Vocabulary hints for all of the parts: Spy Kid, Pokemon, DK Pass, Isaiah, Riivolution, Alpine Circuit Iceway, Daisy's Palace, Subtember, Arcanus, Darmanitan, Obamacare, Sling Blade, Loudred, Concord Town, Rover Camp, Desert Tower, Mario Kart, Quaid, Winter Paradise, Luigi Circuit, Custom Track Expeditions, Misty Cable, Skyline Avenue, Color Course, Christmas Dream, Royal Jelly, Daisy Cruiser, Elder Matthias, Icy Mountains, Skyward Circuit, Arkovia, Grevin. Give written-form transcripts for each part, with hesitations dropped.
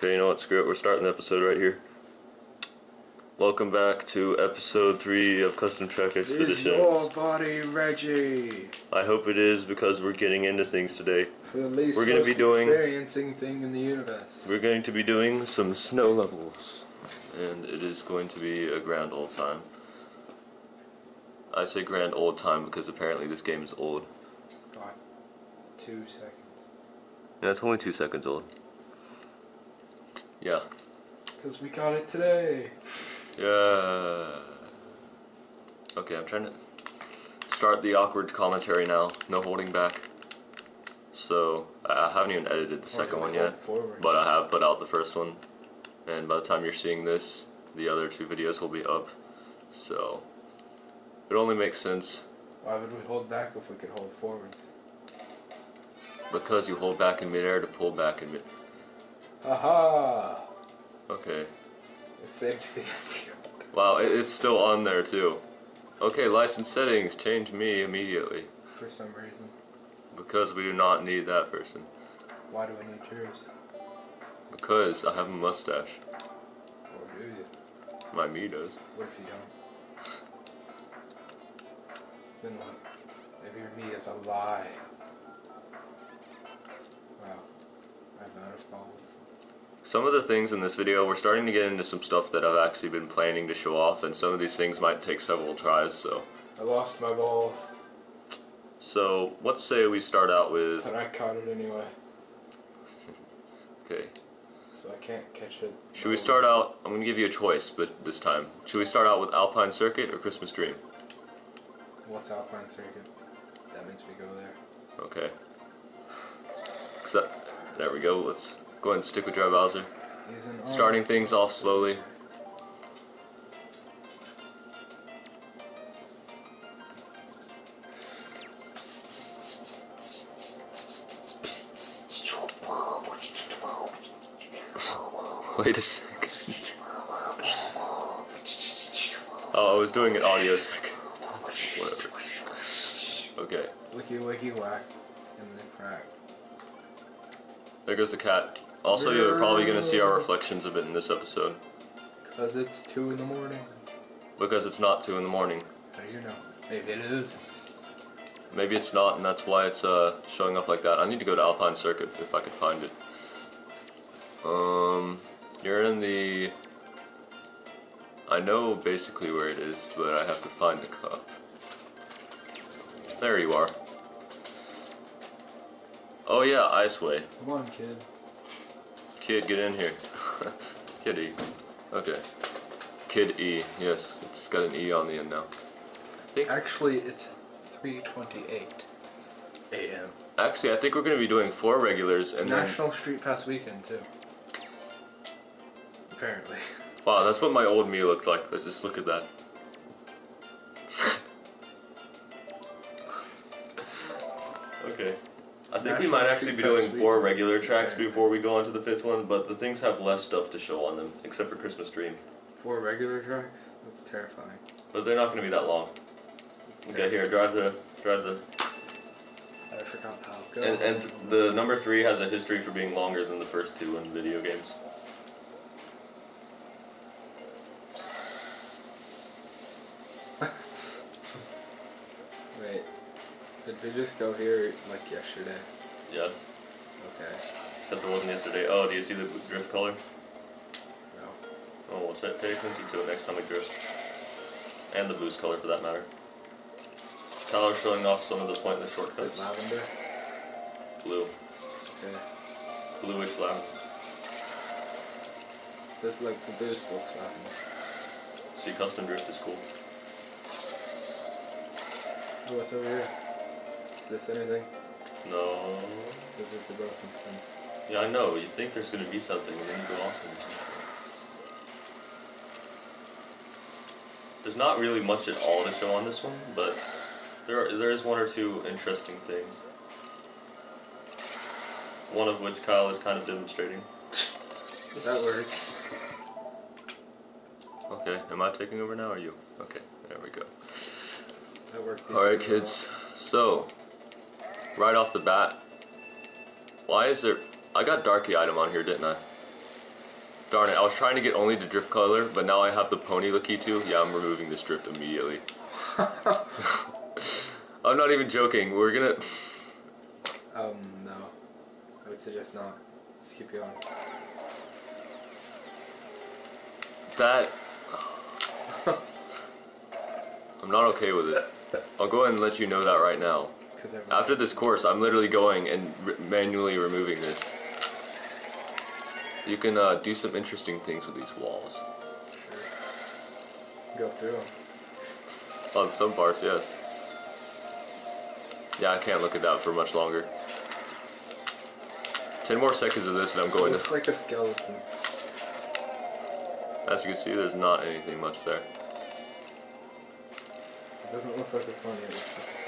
Okay, you know what, screw it, we're starting the episode right here. Welcome back to episode 3 of Custom Track Expeditions. Is your body Reggie? I hope it is, because we're getting into things today. For the least we're going to be doing experiencing thing in the universe. We're going to be doing some snow levels, and it is going to be a grand old time. I say grand old time because apparently this game is old. Like 2 seconds. Yeah, it's only 2 seconds old. Yeah. Because we got it today. Yeah. Okay, I'm trying to start the awkward commentary now. No holding back. So, I haven't even edited the second one yet, but I have put out the first one. And by the time you're seeing this, the other 2 videos will be up. So, it only makes sense. Why would we hold back if we could hold forwards? Because you hold back in midair to pull back in mid. Aha! Okay. It saved the SDR. Wow, it's still on there too. Okay, license settings, change me immediately. For some reason. Because we do not need that person. Why do we need yours? Because I have a mustache. Or do you? My me does. What if you don't? Then what? Maybe your me is a lie. Wow. I have not responded. Some of the things in this video, we're starting to get into some stuff that I've actually been planning to show off, and some of these things might take several tries, so... I lost my balls. So, let's say we start out with... But I caught it anyway. Okay. So I can't catch it. Should we start out... I'm going to give you a choice, but this time. Should we start out with Alpine Circuit or Christmas Dream? What's Alpine Circuit? That makes me go there. Okay. There we go, let's... Go ahead and stick with Dry Bowser. Starting things off slowly. Wait a second. Oh, I was doing an audio second. Whatever. Okay. Wiki wiki whack and then crack. There goes the cat. Also, you're probably going to see our reflections of it in this episode. Because it's 2 in the morning. Because it's not 2 in the morning. How do you know? Maybe it is. Maybe it's not, and that's why it's showing up like that. I need to go to Alpine Circuit if I can find it. You're in the... I know basically where it is, but I have to find the cup. There you are. Oh yeah, Iceway. Come on, kid. Kid, get in here. Kid E. Okay. Kid E. Yes, it's got an E on the end now. I think actually, it's 3:28 a.m. Actually, I think we're going to be doing 4 regulars. It's and National then... Street Pass weekend, too. Apparently. Wow, that's what my old me looked like. Just look at that. Okay. I think we might actually be doing 4 regular tracks before we go on to the 5th one, but the things have less stuff to show on them, except for Christmas Dream. 4 regular tracks? That's terrifying. But they're not going to be that long. Okay, here, drive the... I forgot how it goes. And the number 3 has a history for being longer than the first 2 in video games. Did we just go here like yesterday? Yes. Okay. Except it wasn't yesterday. Oh, do you see the drift color? No. Oh, well, set pay attention to it next time we drift. And the boost color for that matter. Kyler's showing off some of the pointless shortcuts. Is it lavender? Blue. Okay. Bluish lavender. This, like, the boost looks lavender. See, custom drift is cool. Oh, what's over here? Is this anything? No. Because it's a broken fence. Yeah, I know. You think there's going to be something, and then you go off and there's not really much at all to show on this one, but there is 1 or 2 interesting things. One of which Kyle is kind of demonstrating. That works. Okay, am I taking over now, or you? Okay, there we go. That worked. Alright, kids. So... right off the bat, why is there... I got Darky item on here, didn't I? Darn it, I was trying to get only the Drift Cuddler, but now I have the Pony Likitu. Yeah, I'm removing this drift immediately. I'm not even joking, we're gonna... No. I would suggest not. Just keep going. That... I'm not okay with it. I'll go ahead and let you know that right now. After this course, I'm literally going and manually removing this. You can do some interesting things with these walls. Sure. Go through them. On some parts, yes. Yeah, I can't look at that for much longer. 10 more seconds of this and I'm going to... It's like a skeleton. As you can see, there's not anything much there. It doesn't look like a pony, it looks like a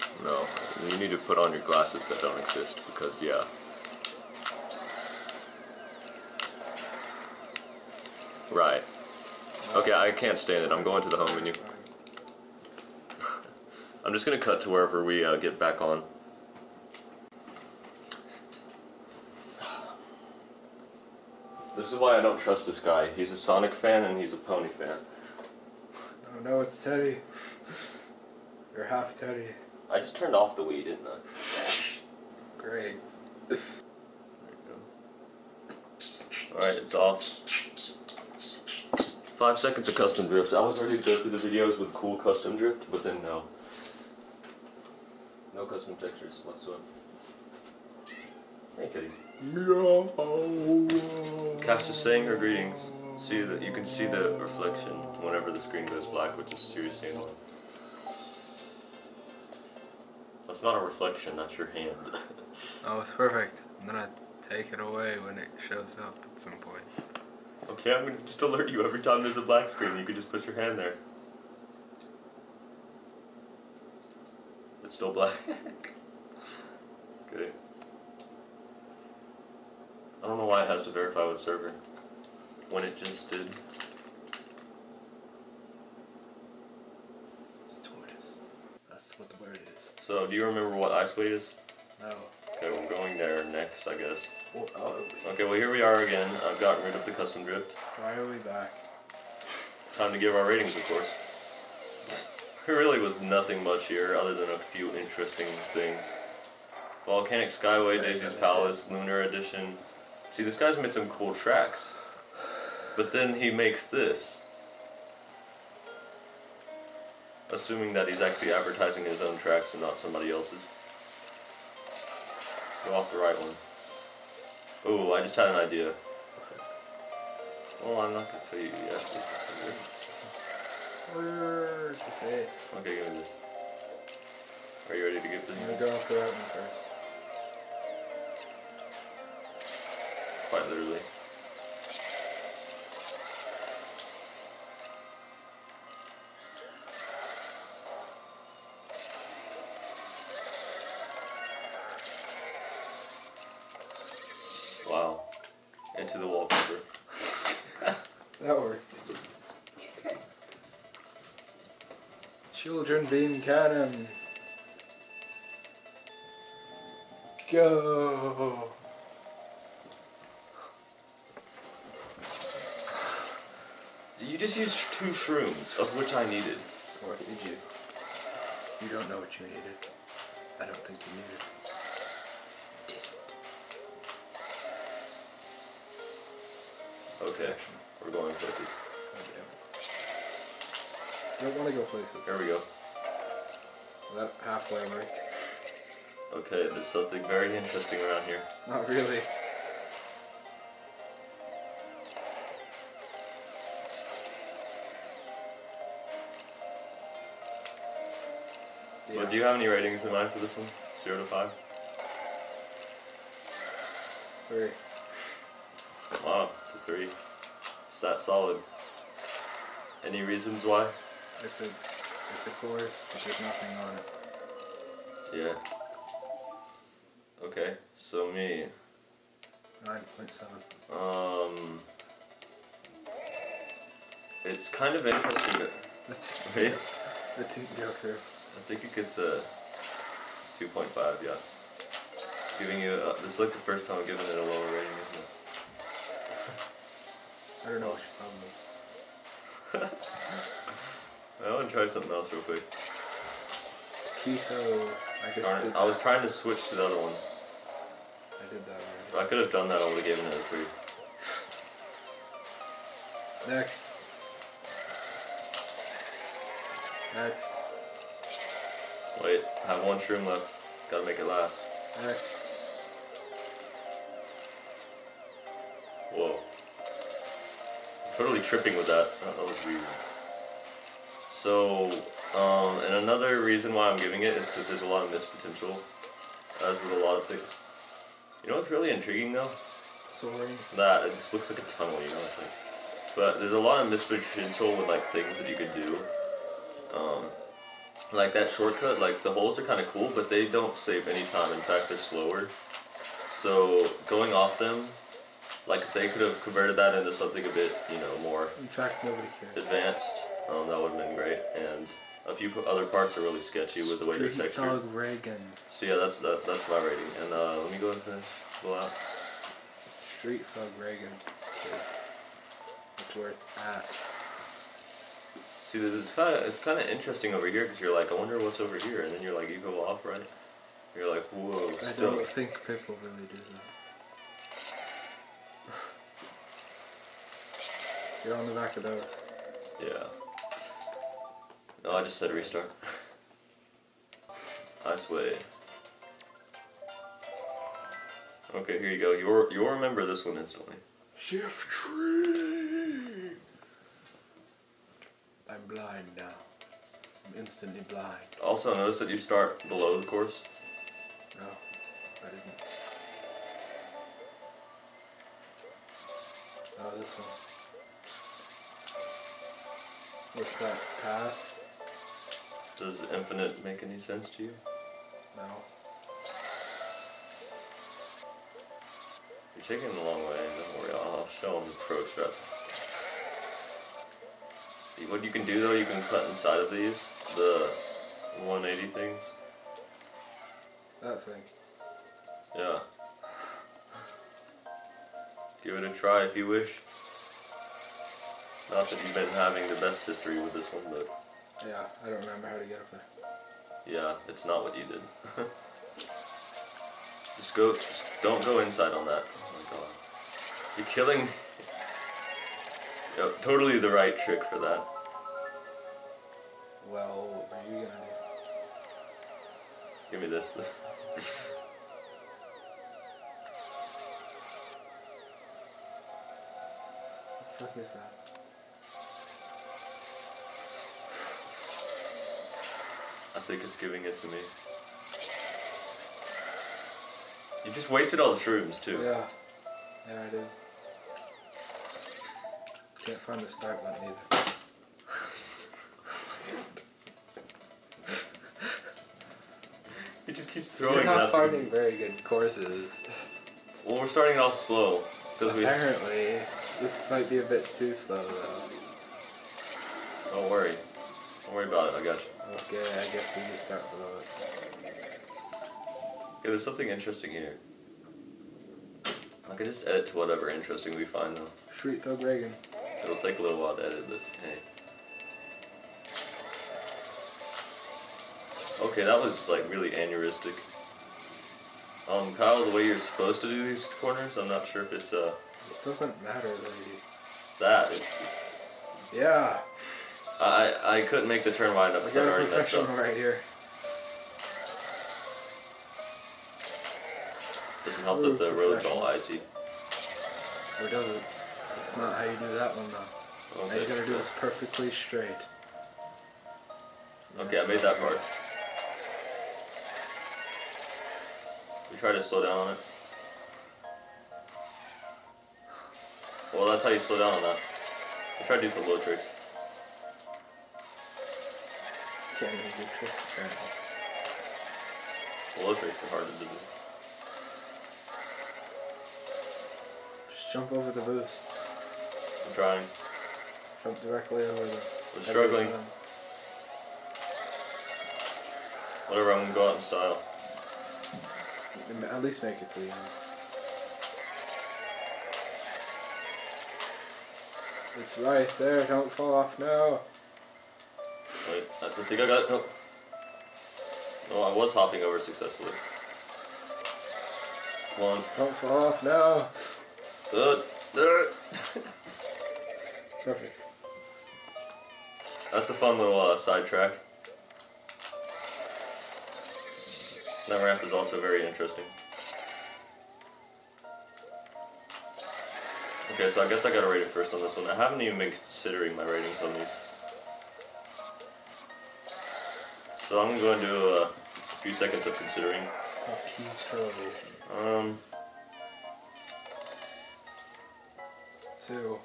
skeleton. No, you need to put on your glasses that don't exist, because, yeah. Right. Okay, I can't stand it. I'm going to the home menu. I'm just going to cut to wherever we get back on. This is why I don't trust this guy. He's a Sonic fan and he's a pony fan. Oh no, it's Teddy. You're half Teddy. I just turned off the Wii, didn't I? Great. There we go. Alright, it's off. 5 seconds of custom drift. I was ready to go through the videos with cool custom drift, but then no. No custom textures whatsoever. Hey, Kitty. No. Cash is saying her greetings. See that you can see the reflection whenever the screen goes black, which is seriously annoying. That's not a reflection, that's your hand. Oh, it's perfect. I'm gonna take it away when it shows up at some point. Okay, I'm gonna just alert you every time there's a black screen. You can just put your hand there. It's still black. Okay. I don't know why it has to verify with server when it just did. What the word is. So, do you remember what Iceway is? No. Okay, we're going there next, I guess. Well, okay, well here we are again. I've gotten rid of the custom drift. Why are we back? Time to give our ratings, of course. There really was nothing much here other than a few interesting things. Volcanic Skyway, Daisy's Palace, Lunar Edition. See, this guy's made some cool tracks. But then he makes this. Assuming that he's actually advertising his own tracks and not somebody else's. Go off the right one. Ooh, I just had an idea. Well, I'm not going to tell you yet. It's a face. Okay, give me this. Are you ready to give this? I'm going to go off the right one first. Quite literally. Into the wallpaper. That worked. Children beam cannon. Go. You just used 2 shrooms, of which I needed. Or did you? You don't know what you needed. I don't think you needed. Okay, we're going places. I don't want to go places. Here we go. That halfway worked. Okay, there's something very interesting around here. Not really. Yeah. Well, do you have any ratings in mind for this one? 0 to 5? 3. Wow, it's a 3. It's that solid. Any reasons why? It's a course, but there's nothing on it. Yeah. Okay, so me. 9.7. It's kind of interesting that that didn't go through. I think it gets a 2.5, yeah. Giving you this is like the first time I'm giving it a lower rating, isn't it? I don't know what your problem is. I want to try something else real quick. Keto. I was trying to switch to the other one. I did that already. I could have done that, I would have given it a free. Next. Next. Wait, I have one shroom left. Gotta make it last. Next. Whoa. I'm totally tripping with that. Oh, that was weird. So, and another reason why I'm giving it is because there's a lot of missed potential. As with a lot of things. You know what's really intriguing though? Soaring. That, it just looks like a tunnel, you know? It's like, but there's a lot of missed potential with like things that you could do. Like that shortcut, like the holes are kind of cool, but they don't save any time. In fact, they're slower. So going off them, like if they could have converted that into something a bit, you know, more. In fact, nobody cares. Advanced, that would have been great. And a few other parts are really sketchy with the way they're textured. Dog Reagan. So yeah, that's my rating. And let me go ahead and finish the lap. Street Thug Reagan. Okay. That's where it's at. See, it's kind of interesting over here because you're like, I wonder what's over here, and then you're like, you go off, right? You're like, whoa, stuff. I don't think people really do that. You're on the back of those. Yeah. No, I just said restart. Iceway. Okay, here you go. You'll remember this one instantly. Shift tree. I'm blind now. I'm instantly blind. Also, notice that you start below the course. No, I didn't. Oh, this one. What's that? Path? Does infinite make any sense to you? No. You're taking the long way. Don't worry, I'll show them the pro strats. What you can do though, you can cut inside of these, the 180 things. That thing. Yeah. Give it a try if you wish. Not that you've been having the best history with this one, but... Yeah, I don't remember how to get up there. Yeah, it's not what you did. Just don't go inside on that. Oh my god. You're killing me. Yeah, totally the right trick for that. Well, what are you gonna do? Give me this. What the fuck is that? I think it's giving it to me. You just wasted all the shrooms too. Yeah. Yeah, I did. Can't find the start button either. It just keeps throwing. You're not finding very good courses. Well, we're starting off slow because apparently this might be a bit too slow though. Don't worry. Don't worry about it. I got you. Okay, I guess we just start below it. Okay, there's something interesting here. I can just edit to whatever interesting we find though. Street Thug Reagan. It'll take a little while to edit, but hey. Okay, that was like really aneurystic. Kyle, the way you're supposed to do these corners, I'm not sure if it's It doesn't matter, lady. That. Yeah. I couldn't make the turn wide enough because I already messed up. Right here. Doesn't help that the road's all icy. Or does it? That's not how you do that one though. Okay. Now you're gonna do this perfectly straight. Okay, I made that part. You try to slow down on it. Well, that's how you slow down on that. I tried to do some low tricks. Can't even do tricks apparently. Well, low tricks are hard to do. Just jump over the boosts. I'm trying. Jump directly over them. I'm struggling. Whatever, I'm gonna go out in style. At least make it to the end. It's right there, don't fall off now. Wait, I think I got it. No. No, I was hopping over successfully. Come on. Don't fall off now. Good. Perfect. That's a fun little sidetrack. That ramp is also very interesting. Okay, so I guess I gotta rate it first on this one. I haven't even been considering my ratings on these. So I'm going to do a few seconds of considering. Two.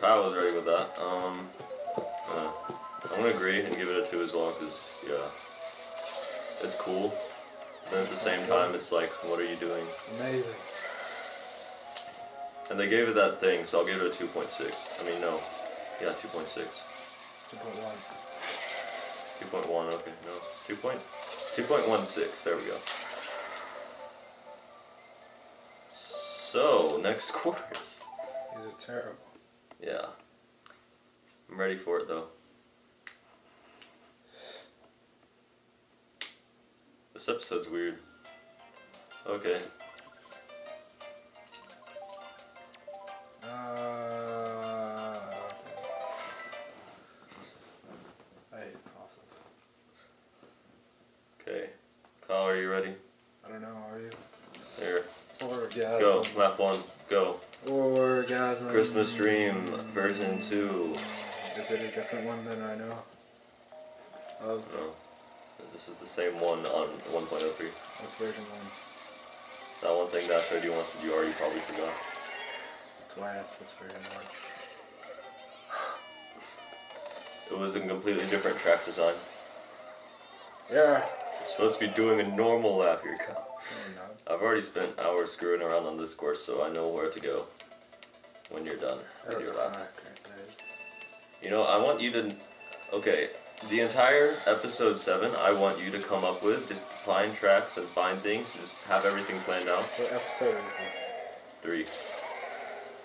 Kyle was ready with that. I'm gonna agree and give it a 2 as well, because yeah, it's cool. But at the same time, it's like, what are you doing? Amazing. And they gave it that thing, so I'll give it a 2.6. I mean, no. Yeah, 2.6. 2.1. 2.1, okay, no. 2.16, there we go. So, next course. These are terrible. Yeah. I'm ready for it, though. This episode's weird. Okay. I hate fossils. Okay. Kyle, are you ready? I don't know, are you? Here. Orgasm. Go, lap 1, go. Orgasm. Christmas Dream, version 2. Is it a different one than I know? Oh. No. This is the same one on 1.03. What's version 1? That one thing that showed you once that you already probably forgot. Why I asked what's version 1. It was a completely different track design. Yeah. You're supposed to be doing a normal lap here, Kyle. No, I've already spent hours screwing around on this course, so I know where to go when you're done with your lap. You know, I want you to... Okay, the entire episode 7, I want you to come up with. Just find tracks and find things. Just have everything planned out. What episode is this? 3.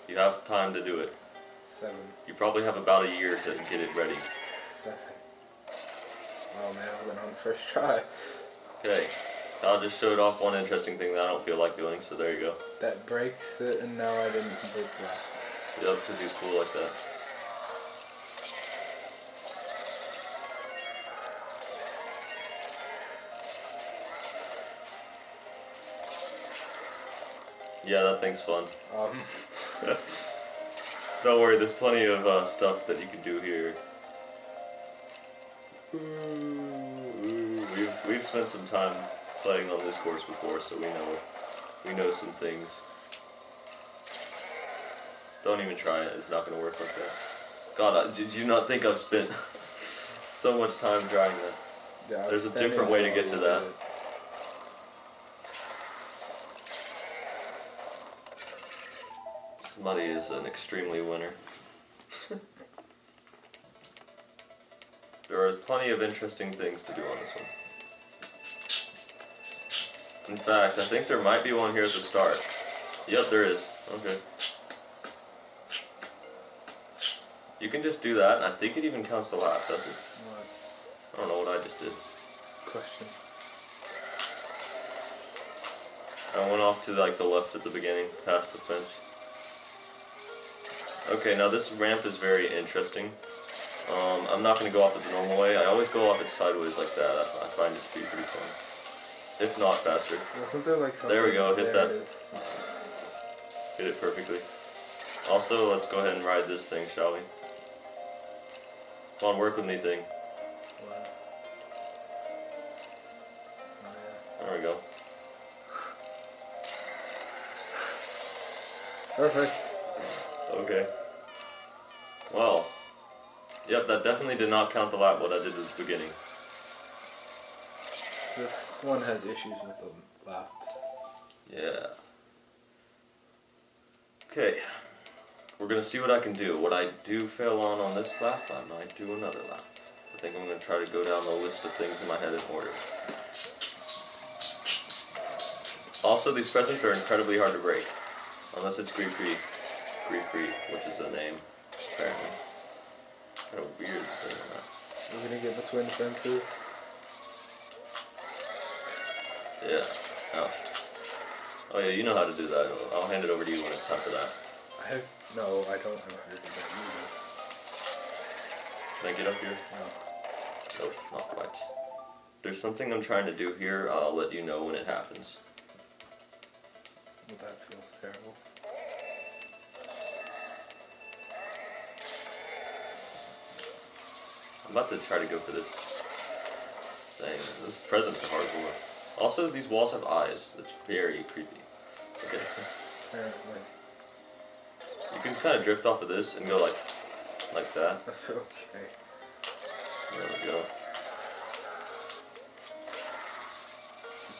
You have time to do it. 7. You probably have about a year to get it ready. 7. Oh man, I went on the first try. Okay. Kyle just showed off one interesting thing that I don't feel like doing, so there you go. That breaks it, and now I didn't complete that. Yep, because he's cool like that. Yeah, that thing's fun. Don't worry, there's plenty of stuff that you can do here. We've spent some time playing on this course before, so we know some things. Don't even try it; it's not going to work like that. God, did you not think I've spent so much time trying that? Yeah, there's a different way to get to that. Muddy is an extremely winner. There are plenty of interesting things to do on this one. In fact, I think there might be one here at the start. Yep, there is. Okay. You can just do that, and I think it even counts the lap, doesn't it? What? I don't know what I just did. It's a good question. I went off to like the left at the beginning, past the fence. Okay, now this ramp is very interesting. I'm not going to go off it the normal way. I always go off it sideways like that. I find it to be pretty fun. If not faster. Wasn't there like something? There we go, hit that. Hit it perfectly. Also, let's go ahead and ride this thing, shall we? Come on, work with me thing. Wow. Oh, yeah. There we go. Perfect. Okay. Well. Yep, that definitely did not count the lap, what I did at the beginning. This one has issues with the lap. Yeah. Okay. We're going to see what I can do. What I do fail on this lap, I might do another lap. I think I'm going to try to go down the list of things in my head in order. Also, these presents are incredibly hard to break. Unless it's Gree Gree. Gree, which is the name, apparently. What a weird thing. We're gonna get between fences. Yeah. Ouch. Oh yeah, you know how to do that. I'll hand it over to you when it's time for that. I don't have how to do that either. Can I get up here? No. Nope, not quite. There's something I'm trying to do here. I'll let you know when it happens. Well, that feels terrible. I'm about to try to go for this thing. Those presents are hardcore. Also, these walls have eyes. It's very creepy. Okay. Apparently. You can kind of drift off of this and go like that. Okay. There we go.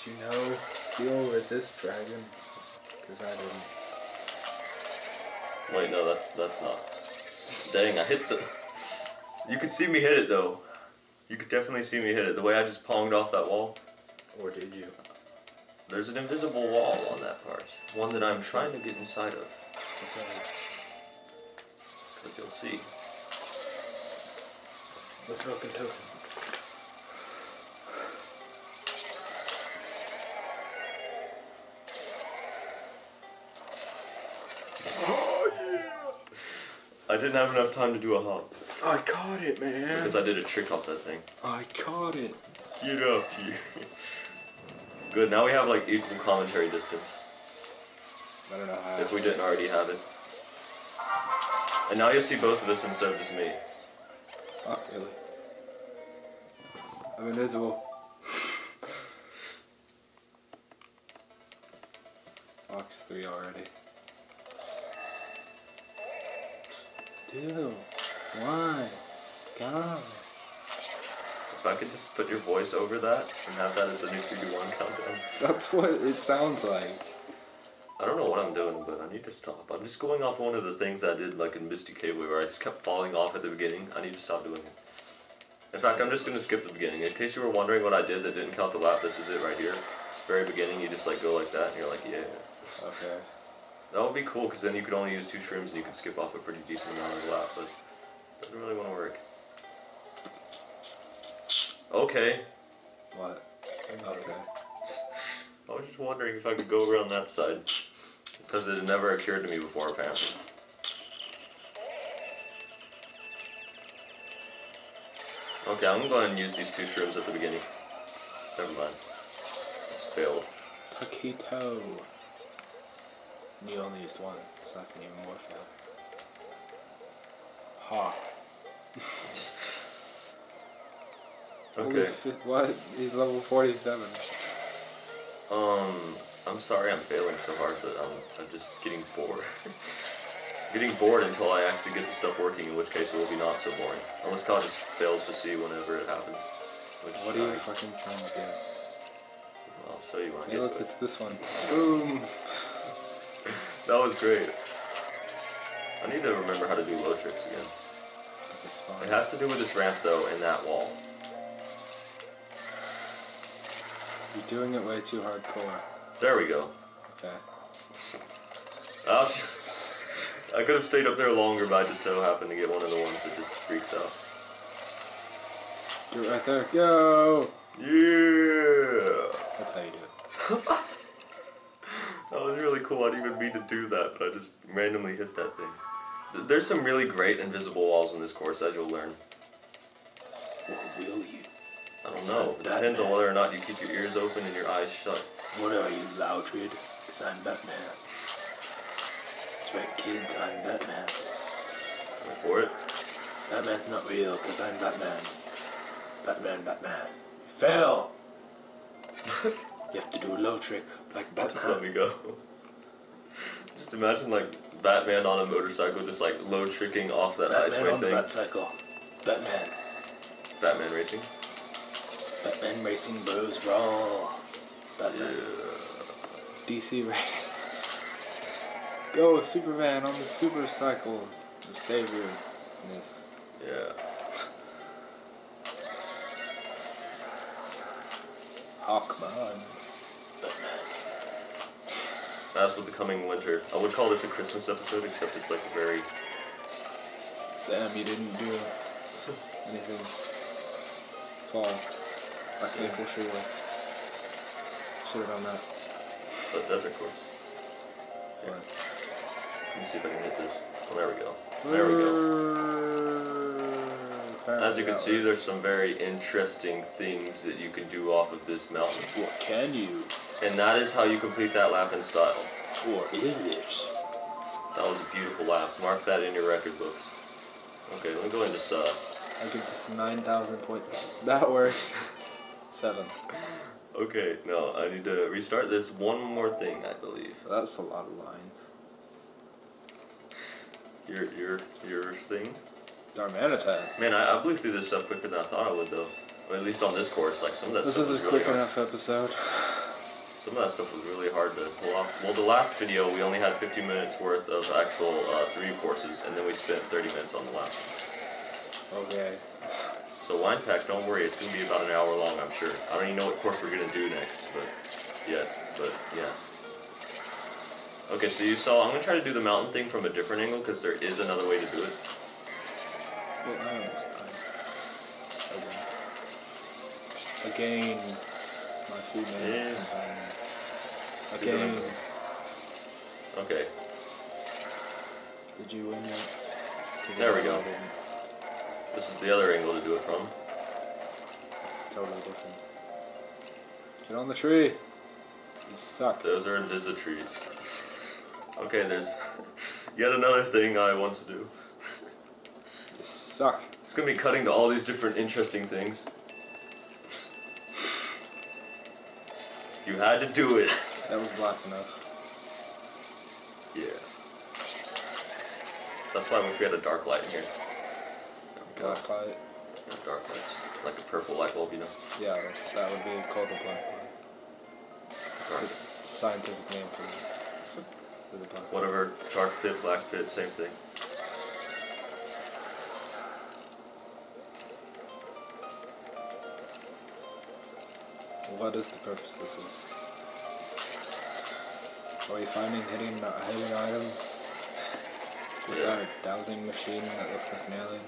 Did you know steel resists dragon? Because I didn't. Wait, no, that's not. Dang, I hit the... You could see me hit it, though. You could definitely see me hit it. The way I just ponged off that wall. Or did you? There's an invisible wall on that part. One that I'm trying to get inside of. Okay. Because you'll see. The broken token. Oh, yeah! I didn't have enough time to do a hop. I caught it, man. Because I did a trick off that thing. I caught it. Get up here. Good, now we have like equal commentary distance. I don't know how. If we didn't already have it. And now you'll see both of us instead of just me. Oh, really? I'm invisible. Box 3 already. 2, 1, go. If I could just put your voice over that and have that as a new 3-1 countdown. That's what it sounds like. I don't know what I'm doing, but I need to stop. I'm just going off one of the things I did like in Misty Cable where I just kept falling off at the beginning. I need to stop doing it. In fact, I'm just going to skip the beginning. In case you were wondering what I did that didn't count the lap, this is it right here. Very beginning, you just like go like that and you're like, yeah. Okay. That would be cool because then you could only use 2 shrimps and you could skip off a pretty decent amount of the lap, but it doesn't really want to work. Okay. What? Okay. I was just wondering if I could go around that side. Because it had never occurred to me before, apparently. Okay, I'm going to use these 2 shrooms at the beginning. Never mind. It's failed. Taquito. You only used 1, so that's an even more fail. Ha. Okay. What? He's level 47. I'm sorry I'm failing so hard, but I'm just getting bored. Getting bored until I actually get the stuff working, in which case it will be not so boring. Unless Kyle just fails to see whenever it happens. What are you fucking trying to do? I'll show you when I get to it. Look, it's this one. Boom! That was great. I need to remember how to do low tricks again. It has to do with this ramp, though, and that wall. You're doing it way too hardcore. There we go. Okay. I could have stayed up there longer, but I just so happened to get one of the ones that just freaks out. You're right there. Go! Yeah! That's how you do it. That was really cool. I didn't even mean to do that, but I just randomly hit that thing. There's some really great invisible walls in this course, as you'll learn. Or will you? I don't know. It depends on whether or not you keep your ears open and your eyes shut. What are you, Loudred? Because I'm Batman. That's right, kids, I'm Batman. Go for it. Batman's not real, because I'm Batman. Batman, Batman. Fail! You have to do a low trick, like Batman. Just let me go. Just imagine, like, Batman on a motorcycle, just, like, low tricking off that Batman iceway on thing. Batman. Batman racing. Batman Racing Bros Raw. Batman. Yeah. DC Racing. Go, Superman on the super cycle of saviorness. Yeah. Hawkman. Batman. As with the coming winter, I would call this a Christmas episode, except it's like very... Damn, you didn't do anything fall, like April Fool. Should've done that. The desert course. Here. Let me see if I can hit this. Oh, there we go. There we go. As you can see, there's some very interesting things that you can do off of this mountain. What can you? And that is how you complete that lap in style. Or is it? That was a beautiful lap. Mark that in your record books. Okay, let me go into I'll give this 9,000 points. That works. 7. Okay, no, I need to restart this one more thing, I believe. That's a lot of lines. Your thing? Darmanitan. Man, I blew through this stuff quicker than I thought I would, though. Or at least on this course, like some of that stuff was really hard. This is a quick enough episode. Some of that stuff was really hard to pull off. Well, the last video, we only had 15 minutes worth of actual 3 courses, and then we spent 30 minutes on the last one. Okay. So Wine Pack, don't worry, it's going to be about an hour long, I'm sure. I don't even know what course we're going to do next, but yeah. Okay, so you saw, I'm going to try to do the mountain thing from a different angle, because there is another way to do it. Well, I don't understand. Again. My female companion. Again. Okay. Did you win it? There we go. This is the other angle to do it from. It's totally different. Get on the tree! You suck. Those are invisible trees. Okay, there's yet another thing I want to do. You suck. It's going to be cutting to all these different interesting things. You had to do it. That was black enough. Yeah. That's why I wish we had a dark light in here. Black light. No, dark lights. Like a purple light bulb, you know? Yeah, that would be called a black light. That's dark. The scientific name for the black light. Whatever, dark pit, black pit, same thing. What is the purpose of this? Are we finding hidden items? Is that a dowsing machine that looks like an alien?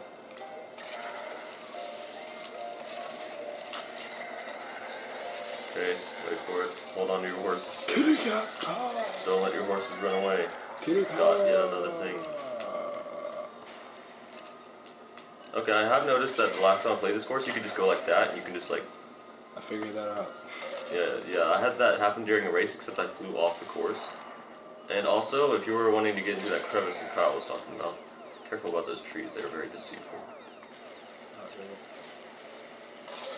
Okay, wait for it. Hold on to your horses. Kitty cat! Don't let your horses run away. Kitty cat! Got yet another thing. Okay, I have noticed that the last time I played this course, you could just go like that, and you can just like... I figured that out. Yeah, I had that happen during a race, except I flew off the course. And also, if you were wanting to get into that crevice that Kyle was talking about, careful about those trees, they are very deceitful. Not really.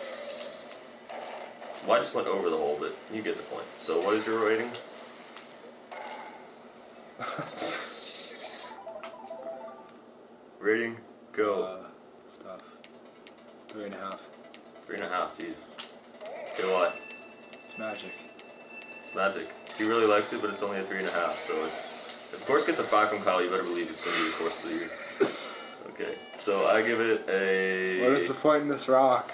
Well, I just went over the hole, but you get the point. So what is your rating? Rating, go. Stuff. 3.5. 3.5, geez. Okay, why? It's magic. It's magic. He really likes it, but it's only a 3.5, so if the course gets a 5 from Kyle, you better believe it's going to be the course of the year. Okay, so I give it a... What is the point in this rock?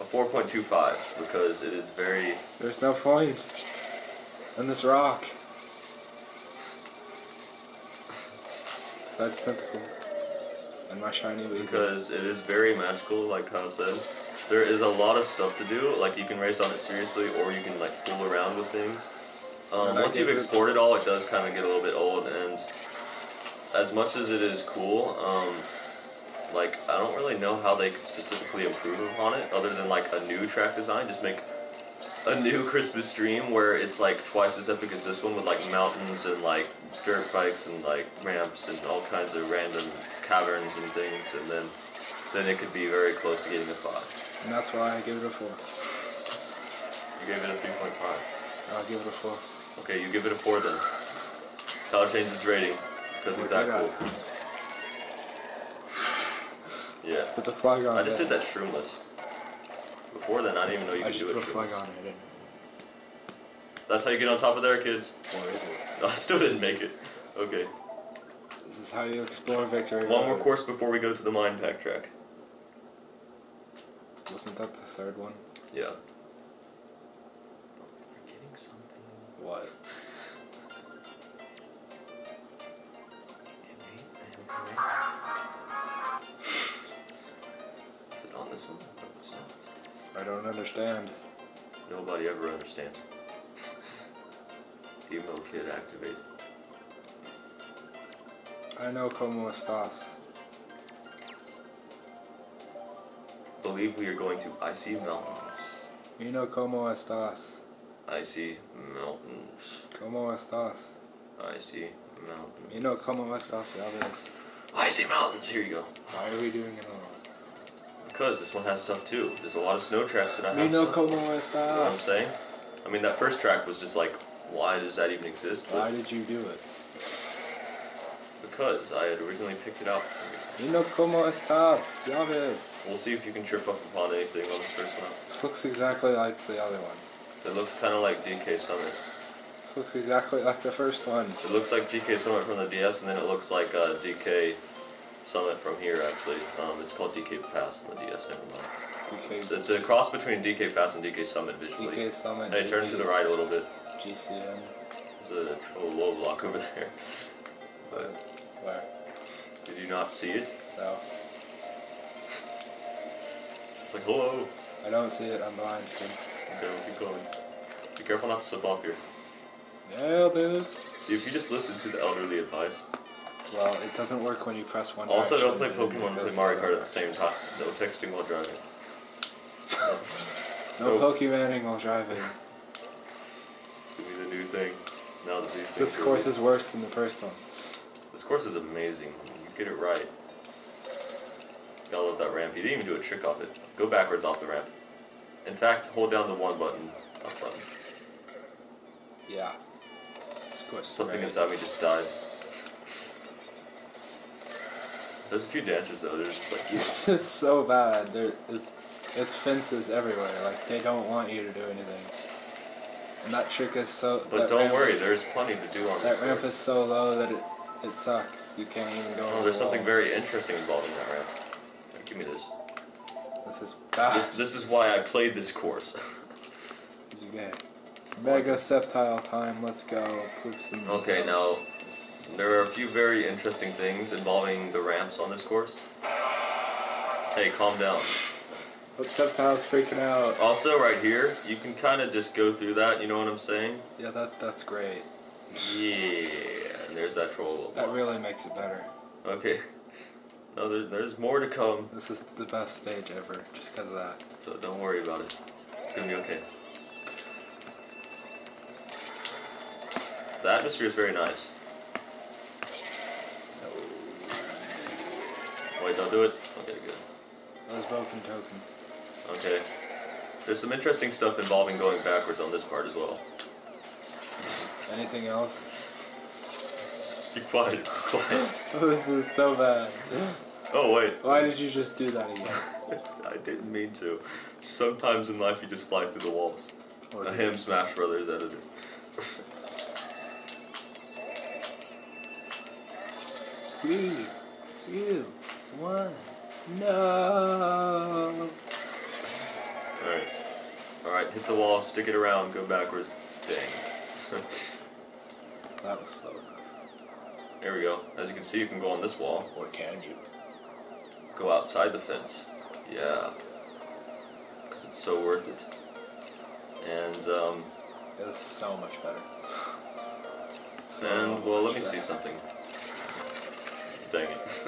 A 4.25, because it is very... There's no point in this rock. Besides tentacles. And my shiny laser. Because it is very magical, like Kyle said. There is a lot of stuff to do, like you can race on it seriously, or you can like fool around with things. Once you've explored it all, it does kind of get a little bit old, and as much as it is cool, like I don't really know how they could specifically improve upon it, other than like a new track design, just make a new Christmas Dream where it's like twice as epic as this one with like mountains and like dirt bikes and like ramps and all kinds of random caverns and things, and then it could be very close to getting a 5. And that's why I gave it a 4. You gave it a 3.5. I'll give it a 4. Okay, you give it a 4 then. Kyle changed his rating because he's that cool. Yeah. It's a flag on it. I just did that shroomless. Before then, I didn't even know you could do it. I just put a flag on it, didn't I? That's how you get on top of there, kids. Or is it? No, I still didn't make it. Okay. This is how you explore victory. One more course before we go to the Mine Pack track. Wasn't that the third one? Yeah. I'm forgetting something. What? Is it on this one? No, it's not. I don't understand. Nobody ever understands. Emo kid activate. I know como estas. Believe we are going to Icy Mountains. You know como estas. Icy Mountains. Como estas. Icy Mountains. You know como estas, Alves. Icy Mountains, here you go. Why are we doing it all? Because this one has stuff too. There's a lot of snow tracks that I have. You know como estas. You know what I'm saying? I mean, that first track was just like, why does that even exist? But why did you do it? Because I had originally picked it out for some reason. You know como estas, ya ves. We'll see if you can trip up upon anything on this first one. This looks exactly like the other one. It looks kind of like DK Summit. This looks exactly like the first one. It looks like DK Summit from the DS, and then it looks like DK Summit from here, actually. It's called DK Pass on the DS, never mind. DK it's a cross between DK Pass and DK Summit visually. DK Summit. Hey, turn to the right a little bit. GCN. There's a low block over there. But where? Did you not see it? No. It's just like, hello. I don't see it, I'm blind. Okay, we'll keep going. Be careful not to slip off here. Yeah, dude. See, if you just listen to the elderly advice. Well, it doesn't work when you press one. Also, don't play Pokemon and play Mario Kart at the same time. No texting while driving. No Pokemoning while driving. It's gonna be the new thing. Now that these things. This course is worse than the first one. This course is amazing. You get it right. Gotta love that ramp. You didn't even do a trick off it. Go backwards off the ramp. In fact, hold down the up button. Yeah. This course is something great. Inside me just died. There's a few dancers though. They're just like, yeah. This is so bad. It's fences everywhere. Like they don't want you to do anything. And that trick is so. But don't worry, there's plenty to do on this. That ramp is so low that it. It sucks. You can't even go. Oh, there's something very interesting involved in that ramp. Right, give me this. This is bad. This is why I played this course. It's okay. Mega Septile time. Let's go. Okay, now there are a few very interesting things involving the ramps on this course. Hey, calm down. But Septile's freaking out. Also, right here, you can kind of just go through that. You know what I'm saying? Yeah, that's great. Yeah. And there's that troll. That really makes it better. Okay. No, there's more to come. This is the best stage ever, just because of that. So don't worry about it. It's going to be okay. The atmosphere is very nice. No. Wait, don't do it? Okay, good. That was broken token. Okay. There's some interesting stuff involving going backwards on this part as well. Anything else? Be quiet, be quiet. Oh, this is so bad. Oh, wait. Why did you just do that again? I didn't mean to. Sometimes in life you just fly through the walls. Or I am Smash Brothers editor. Three, two, one, no! Alright. Alright, hit the wall, stick it around, go backwards. Dang. That was slow. There we go. As you can see, you can go on this wall. Or can you? Go outside the fence. Yeah. Because it's so worth it. And, yeah, this is so much better. So and, well, let me see something. Dang it.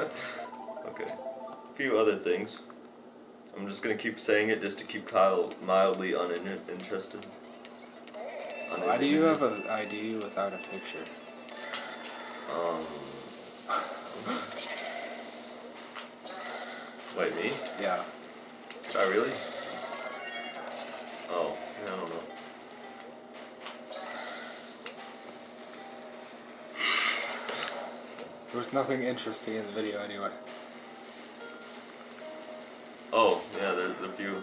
Okay. A few other things. I'm just going to keep saying it just to keep Kyle mildly uninterested. Why do you have an ID without a picture? Wait, me? Yeah. Did I really? Oh, I don't know. There was nothing interesting in the video anyway. Oh, yeah, there's a few.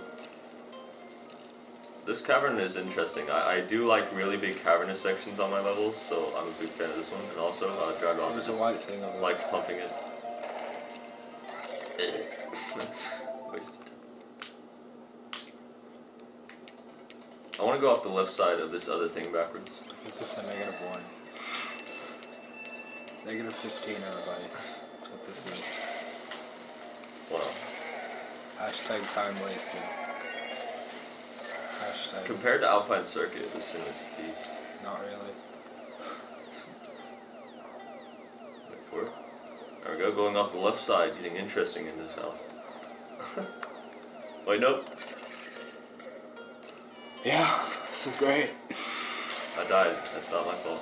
This cavern is interesting. I do like really big cavernous sections on my level, so I'm a big fan of this one. And also, Dragon also just likes pumping it. Wasted. I want to go off the left side of this other thing backwards. Give this a -1. -15, everybody. It's what this is. Wow. Hashtag time wasted. Hashtag. Compared to Alpine Circuit, this thing is a beast. Not really. Wait for it. There we go, going off the left side, getting interesting in this house. Wait, nope. Yeah, this is great. I died. That's not my fault.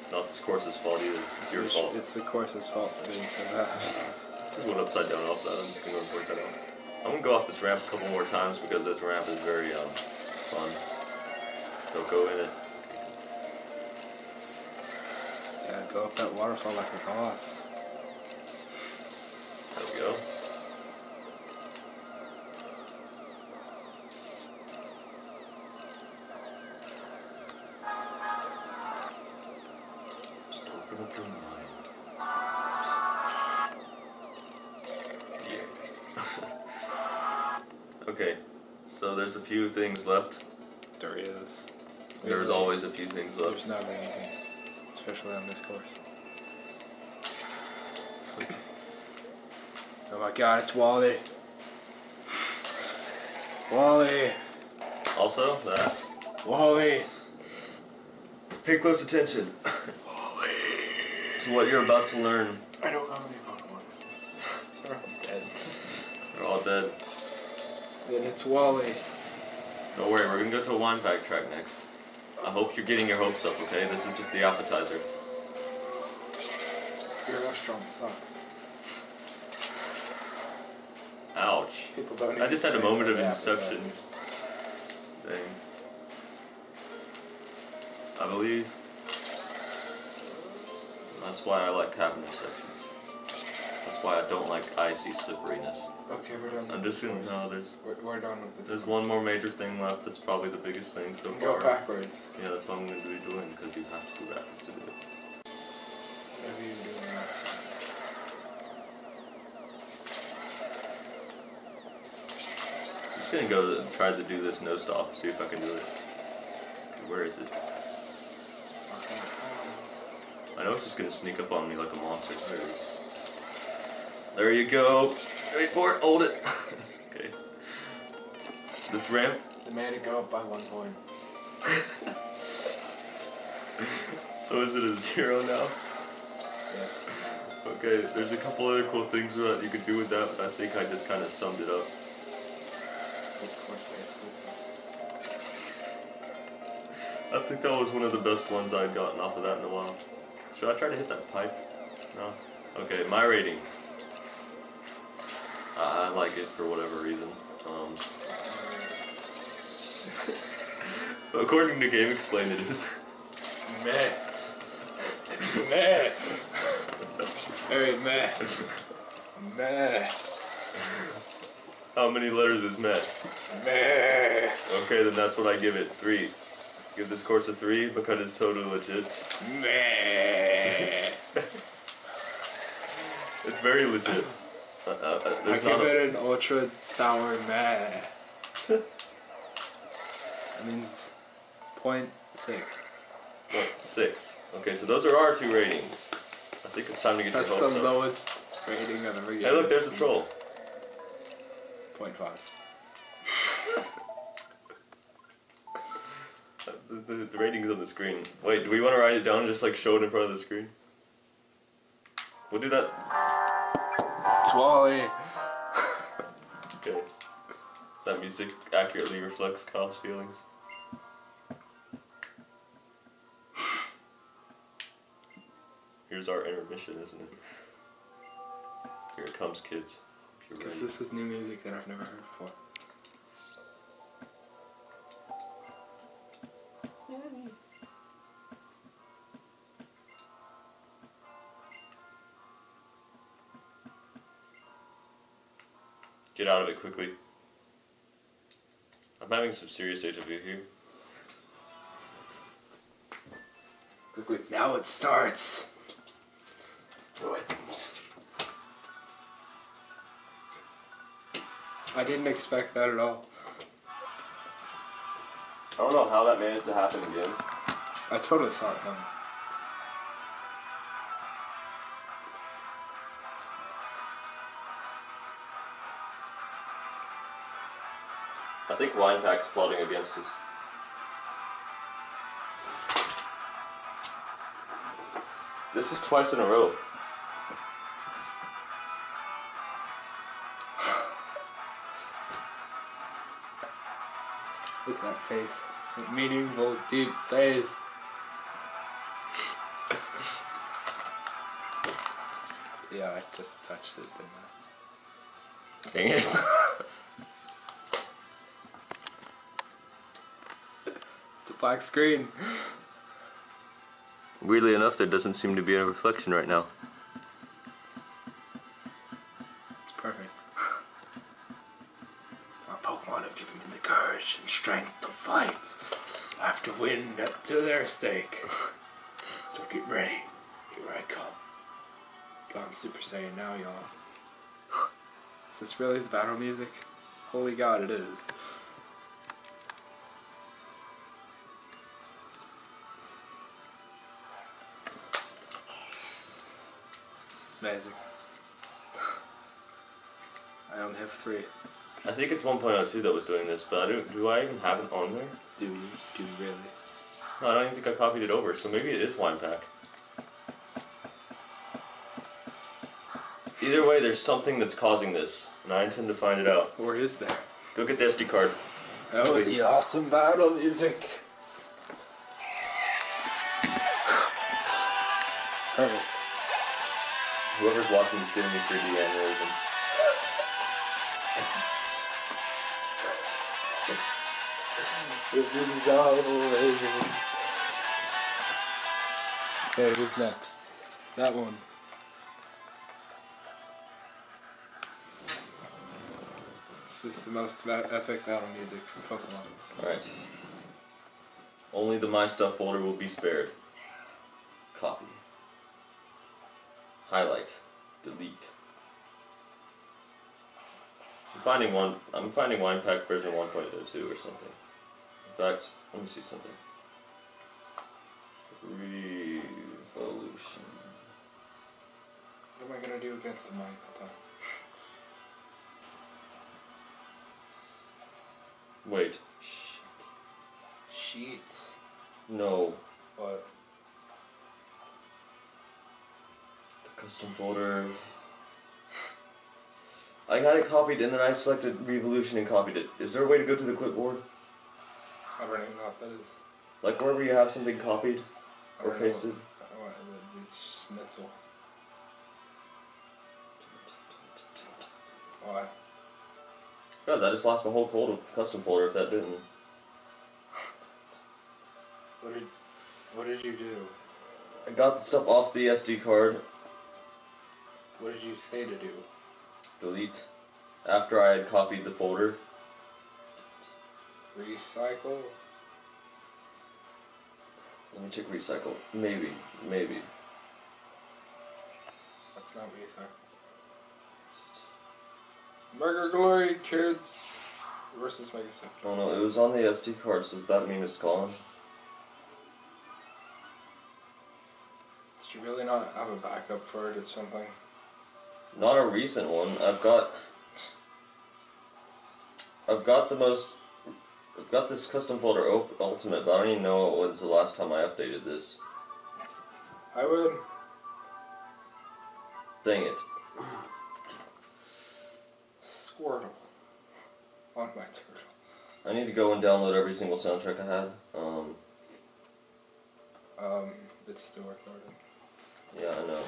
It's not this course's fault either. It's your fault. It's the course's fault for being so bad. Just went upside down off that. I'm just gonna go and work that out. I'm gonna go off this ramp a couple more times because this ramp is very fun. Don't go in it. Yeah, go up that waterfall like a boss. There we go. Okay, so there's a few things left. There is. There's always a few things left. There's never anything, especially on this course. Oh my god, it's Wally. Wally. Also, that. Wally. Pay close attention. Wally. To what you're about to learn. I don't know how many Pokemon. They're all dead. They're all dead. Then it's Wally. Don't worry, we're gonna go to a Wine Pack track next. I hope you're getting your hopes up, okay? This is just the appetizer. Your restaurant sucks. Ouch. People don't I just had a moment of inception. Dang. I believe. That's why I like cabinet sections. That's why I don't like icy slipperiness. Okay, we're done with we're done with this. There's one more major thing left that's probably the biggest thing so far. Go backwards. Yeah, that's what I'm going to be doing because you have to go backwards to do it. Whatever you were doing last time. I'm just going to go and try to do this no stop, see if I can do it. Okay, where is it? Okay. I know it's just going to sneak up on me like a monster. There it is. There you go. Wait for it. Hold it. Okay. This ramp. They made it go up by 1 point. So is it a 0 now? Yes. Okay. There's a couple other cool things that you could do with that, but I think I just kind of summed it up. This course basically sucks. I think that was one of the best ones I'd gotten off of that in a while. Should I try to hit that pipe? No. Okay. My rating. I like it for whatever reason. According to Game Explained, it is meh. It's meh. It's very meh. Meh. How many letters is meh? Meh. Okay, then that's what I give it. 3. Give this course a 3 because it's so legit. Meh. It's very legit. I give it an ultra sour meh. That means 0.6. 0.6. Okay, so those are our 2 ratings. I think it's time to get your hopes up. That's the lowest rating I've ever given. Hey, look, there's a troll. 0.5. The rating's on the screen. Wait, do we want to write it down and just like show it in front of the screen? We'll do that. Wally. Okay. That music accurately reflects Kyle's feelings. Here's our intermission, isn't it? Here it comes, kids. Because this is new music that I've never heard before. Get out of it quickly. I'm having some serious deja vu here. Quickly. Now it starts. Boy. I didn't expect that at all. I don't know how that managed to happen again. I totally saw it coming. I think Wine Pack's plotting against us. This is twice in a row. Look at that face. That meaningful, deep face. Yeah, I just touched it, didn't I? Dang it. It's a black screen. Weirdly enough, there doesn't seem to be a reflection right now. It's perfect. Our Pokemon have given me the courage and strength to fight. I have to win up to their stake. So get ready. Here I come. Gone Super Saiyan now, y'all. Is this really the battle music? Holy God, it is. Amazing. I only have 3. I think it's 1.02 that was doing this, but do I even have it on there? Do you really? No, I don't even think I copied it over, so maybe it is Wine Pack. Either way, there's something that's causing this, and I intend to find it out. Or is there? Go get the SD card. Oh, the awesome battle music! Perfect. Whoever's watching is giving me 3D animation. This is domination. Okay, who's next? That one. This is the most epic battle music from Pokemon. Alright. Only the My Stuff folder will be spared. Copy. Highlight. Delete. I'm finding Wine Pack version 1.02 or something. In fact, let me see something. Riivolution. What am I gonna do against the mic? Wait. Sheets. No. What? Custom folder. I got it copied and then I selected Riivolution and copied it. Is there a way to go to the clipboard? I don't even know what that is. Like wherever you have something copied or pasted. Schnitzel. Why? Because I just lost my whole custom folder if that didn't. What did you do? I got the stuff off the SD card. What did you say to do? Delete. After I had copied the folder. Recycle? Let me check recycle. Maybe. Maybe. That's not recycle. Mega Glory Kids versus Mega Stuff. Oh no, it was on the SD card, so does that mean it's gone? Did you really not have a backup for it or something? Not a recent one. I've got this custom folder ultimate, but I don't even know what was the last time I updated this. I would. Dang it. Squirtle. On my turtle. I need to go and download every single soundtrack I had. It's still recording. Yeah, I know.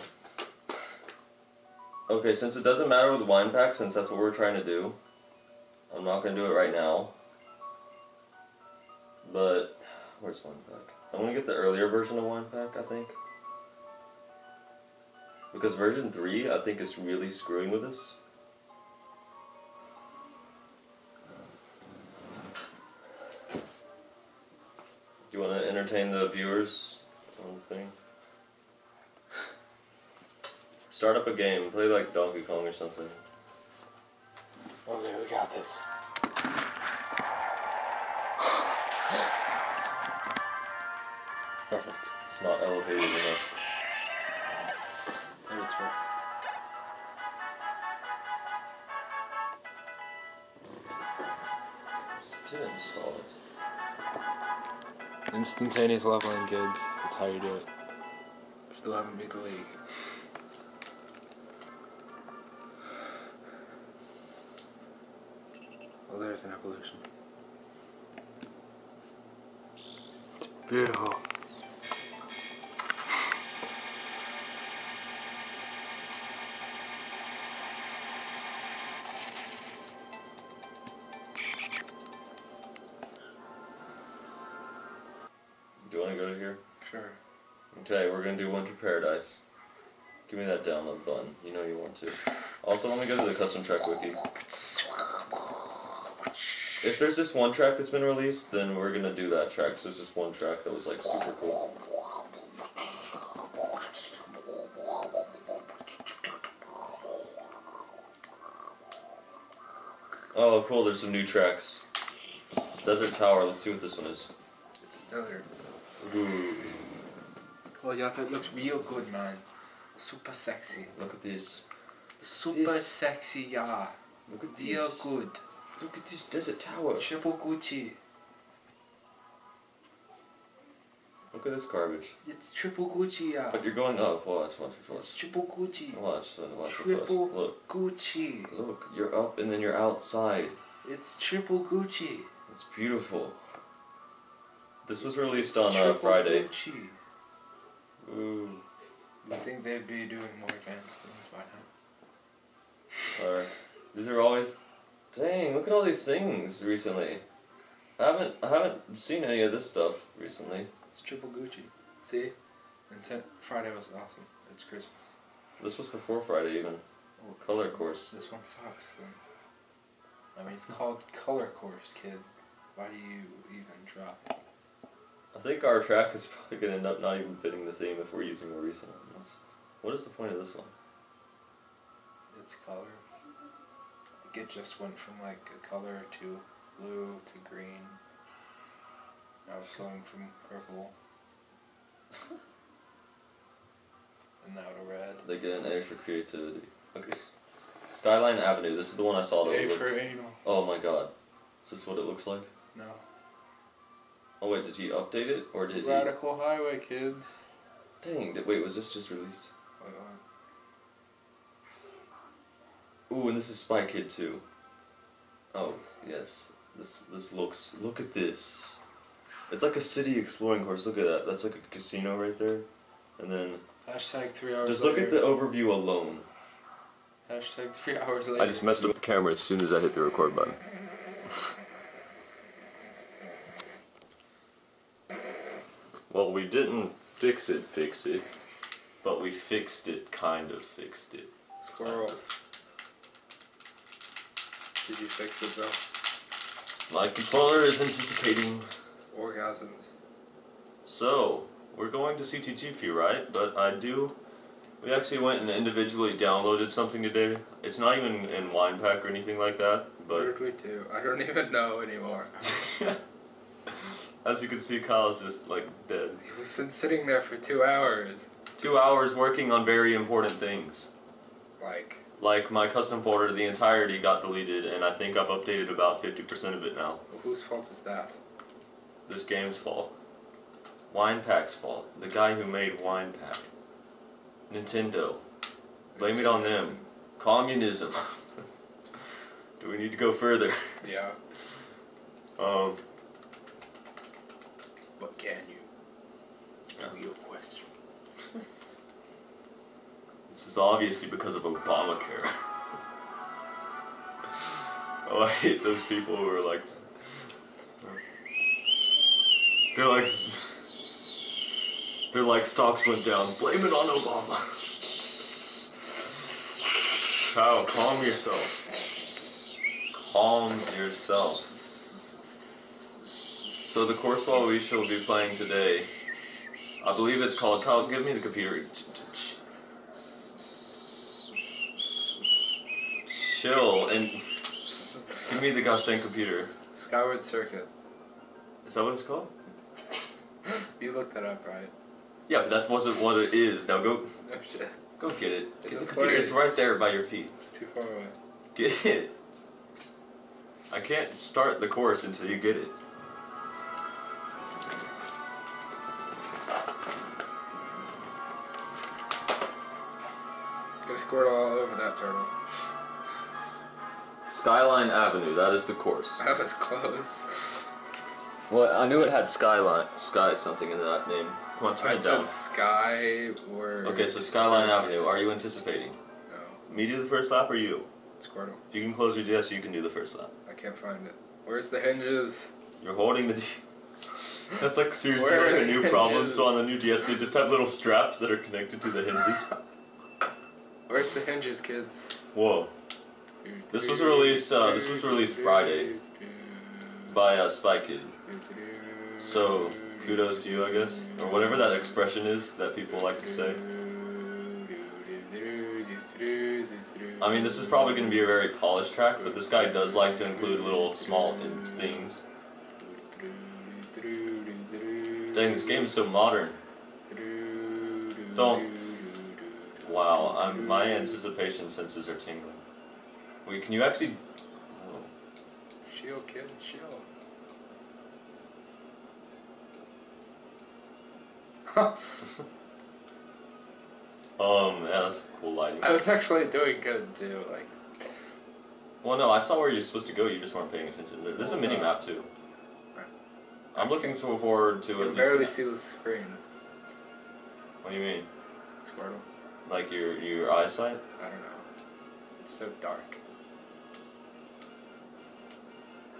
Okay, since it doesn't matter with Wine Pack, since that's what we're trying to do, I'm not going to do it right now. But, where's Wine Pack? I'm going to get the earlier version of Wine Pack, I think. Because version 3, I think, is really screwing with us. Do you want to entertain the viewers on the thing? Start up a game, play like Donkey Kong or something. Okay, we got this. Perfect. It's not elevated enough. Maybe it's right. Instantaneous leveling, kids. That's how you do it. Still haven't beat the league. Well, there's an evolution. It's beautiful. Okay, we're gonna do Winter Paradise. Give me that download button. You know you want to. Also, let me go to the Custom Track Wiki. If there's this one track that's been released, then we're gonna do that track. Because there's this one track that was like super cool. Oh, cool! There's some new tracks. Desert Tower. Let's see what this one is. It's a desert. Ooh. Oh yeah, that looks real good, man. Super sexy. Look at this. Super this. Sexy, yeah. Look at real this. Real good. Look at this desert tower. Triple Gucci. Look at this garbage. It's triple Gucci, yeah. But you're going up. Watch. It's triple Gucci. Watch. Triple look. Gucci. Look, you're up and then you're outside. It's triple Gucci. It's beautiful. This was released on Friday. Gucci. Ooh. I think they'd be doing more advanced things by now. Alright. These are always... Dang, look at all these things recently. I haven't seen any of this stuff recently. It's triple Gucci. See? Friday was awesome. It's Christmas. This was before Friday even. Oh, Color Course. This one sucks then. I mean, it's called Color Course, kid. Why do you even drop it? I think our track is probably going to end up not even fitting the theme if we're using more recent ones. What is the point of this one? It's color. I think it just went from like a color to blue to green. Now it's going from purple. And now to red. They get an A for creativity. Okay. Skyline Avenue. This is the one I saw that A for anal. Oh my god. Is this what it looks like? No. Oh wait, did he update it, or did he... Radical Highway, kids. Dang, wait, was this just released? Hold on. Ooh, and this is Spy Kid, too. Oh, yes. This looks... Look at this. It's like a city exploring course. Look at that. That's like a casino right there. And then... Hashtag 3 hours Just look later. At the overview alone. Hashtag 3 hours later. I just messed up the camera as soon as I hit the record button. Well, we didn't fix it, but we fixed it, kind of. Squirrel. Did you fix it, though? My controller is anticipating... Orgasms. So, we're going to CTGP, right? But we actually went and individually downloaded something today. It's not even in Wine Pack or anything like that, but... What did we do? I don't even know anymore. As you can see, Kyle's just, like, dead. We've been sitting there for 2 hours. 2 hours working on very important things. Like? Like, my custom folder, the entirety got deleted, and I think I've updated about 50% of it now. Well, whose fault is that? This game's fault. Wine Pack's fault. The guy who made Wine Pack. Nintendo. Blame it on them. Communism. Do we need to go further? Yeah. But can you? Do your question. This is obviously because of Obamacare. Oh, I hate those people who are like... They're like, stocks went down. Blame it on Obama. Kyle, calm yourself. Calm yourself. So the course while we shall be playing today, I believe it's called, Kyle, give me the computer. Chill and give me the gosh dang computer. Skyward Circuit. Is that what it's called? You looked that up, right? Yeah, but that wasn't what it is. Now go, oh, shit. Go get it. It's get the computer. It's right there by your feet. It's too far away. Get it. I can't start the course until you get it. Gonna squirt all over that turtle. Skyline Avenue, that is the course. That was close. Well, I knew it had Sky something in that name. Come on, turn it down. Skyward. Okay, so Skyline Avenue, are you anticipating? No. Me do the first lap or you? Squirtle. If you can close your DS, you can do the first lap. I can't find it. Where's the hinges? You're holding the DS. That's like seriously like a new problem. So on the new DS, they just have little straps that are connected to the hinges. Where's the hinges, kids? Whoa. This was released Friday by Spy Kid. So kudos to you, I guess, or whatever that expression is that people like to say. I mean, this is probably going to be a very polished track, but this guy does like to include little small things. Dang, this game is so modern. Don't. Wow, my anticipation senses are tingling. Wait, can you actually? Oh. Chill, kid, chill. Yeah, that's cool lighting. I was actually doing good too, like. Well, no, I saw where you're supposed to go. You just weren't paying attention. There's a mini map too. I'm looking forward to it. You can barely see the screen. What do you mean? Squirtle. Like your eyesight? I don't know. It's so dark.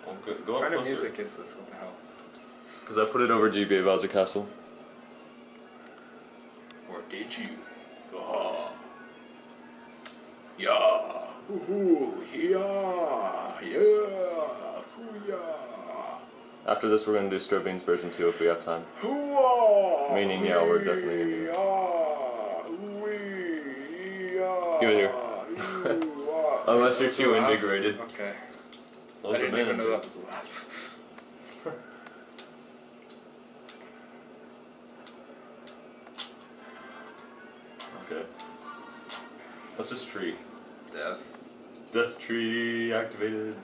Well, go up closer. What kind of music is this? What the hell? Because I put it over GBA Bowser Castle. Or did you? Oh. Yeah. Ooh, yeah. Yeah. Ooh, yeah. After this, we're going to do Strobenz version 2 if we have time. Meaning, yeah, we're definitely going to do it. Give it here. Unless you're too invigorated. Okay. I didn't even know that was alive. Okay. What's this tree? Death. Death tree activated.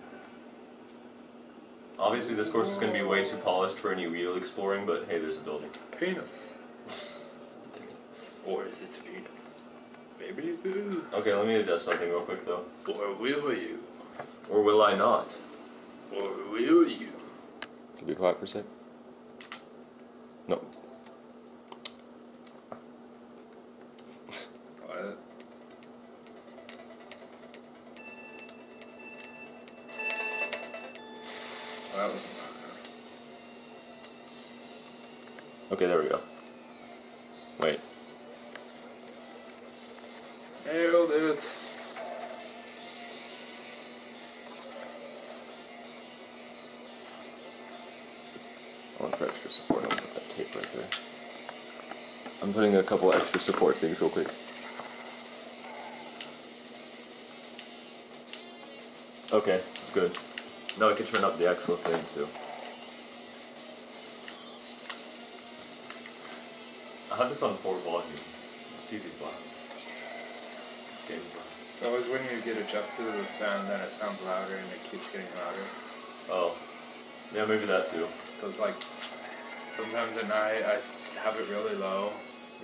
Obviously, this course is going to be way too polished for any real exploring, but hey, there's a building. Penis. Or is it a penis? Maybe it is. Okay, let me adjust something real quick, though. Or will you? Or will I not? Or will you? Can you be quiet for a sec? No. Quiet. That wasn't that. Okay, there we go. Wait. Nailed it. I want for extra support. I'm gonna put that tape right there. I'm putting a couple extra support things real quick. Okay, that's good. No, I could turn up the actual thing too. I had this on forward volume. This TV's loud. This game is loud. It's always when you get adjusted to the sound, then it sounds louder and it keeps getting louder. Oh. Yeah, maybe that too. Because, like, sometimes at night I have it really low,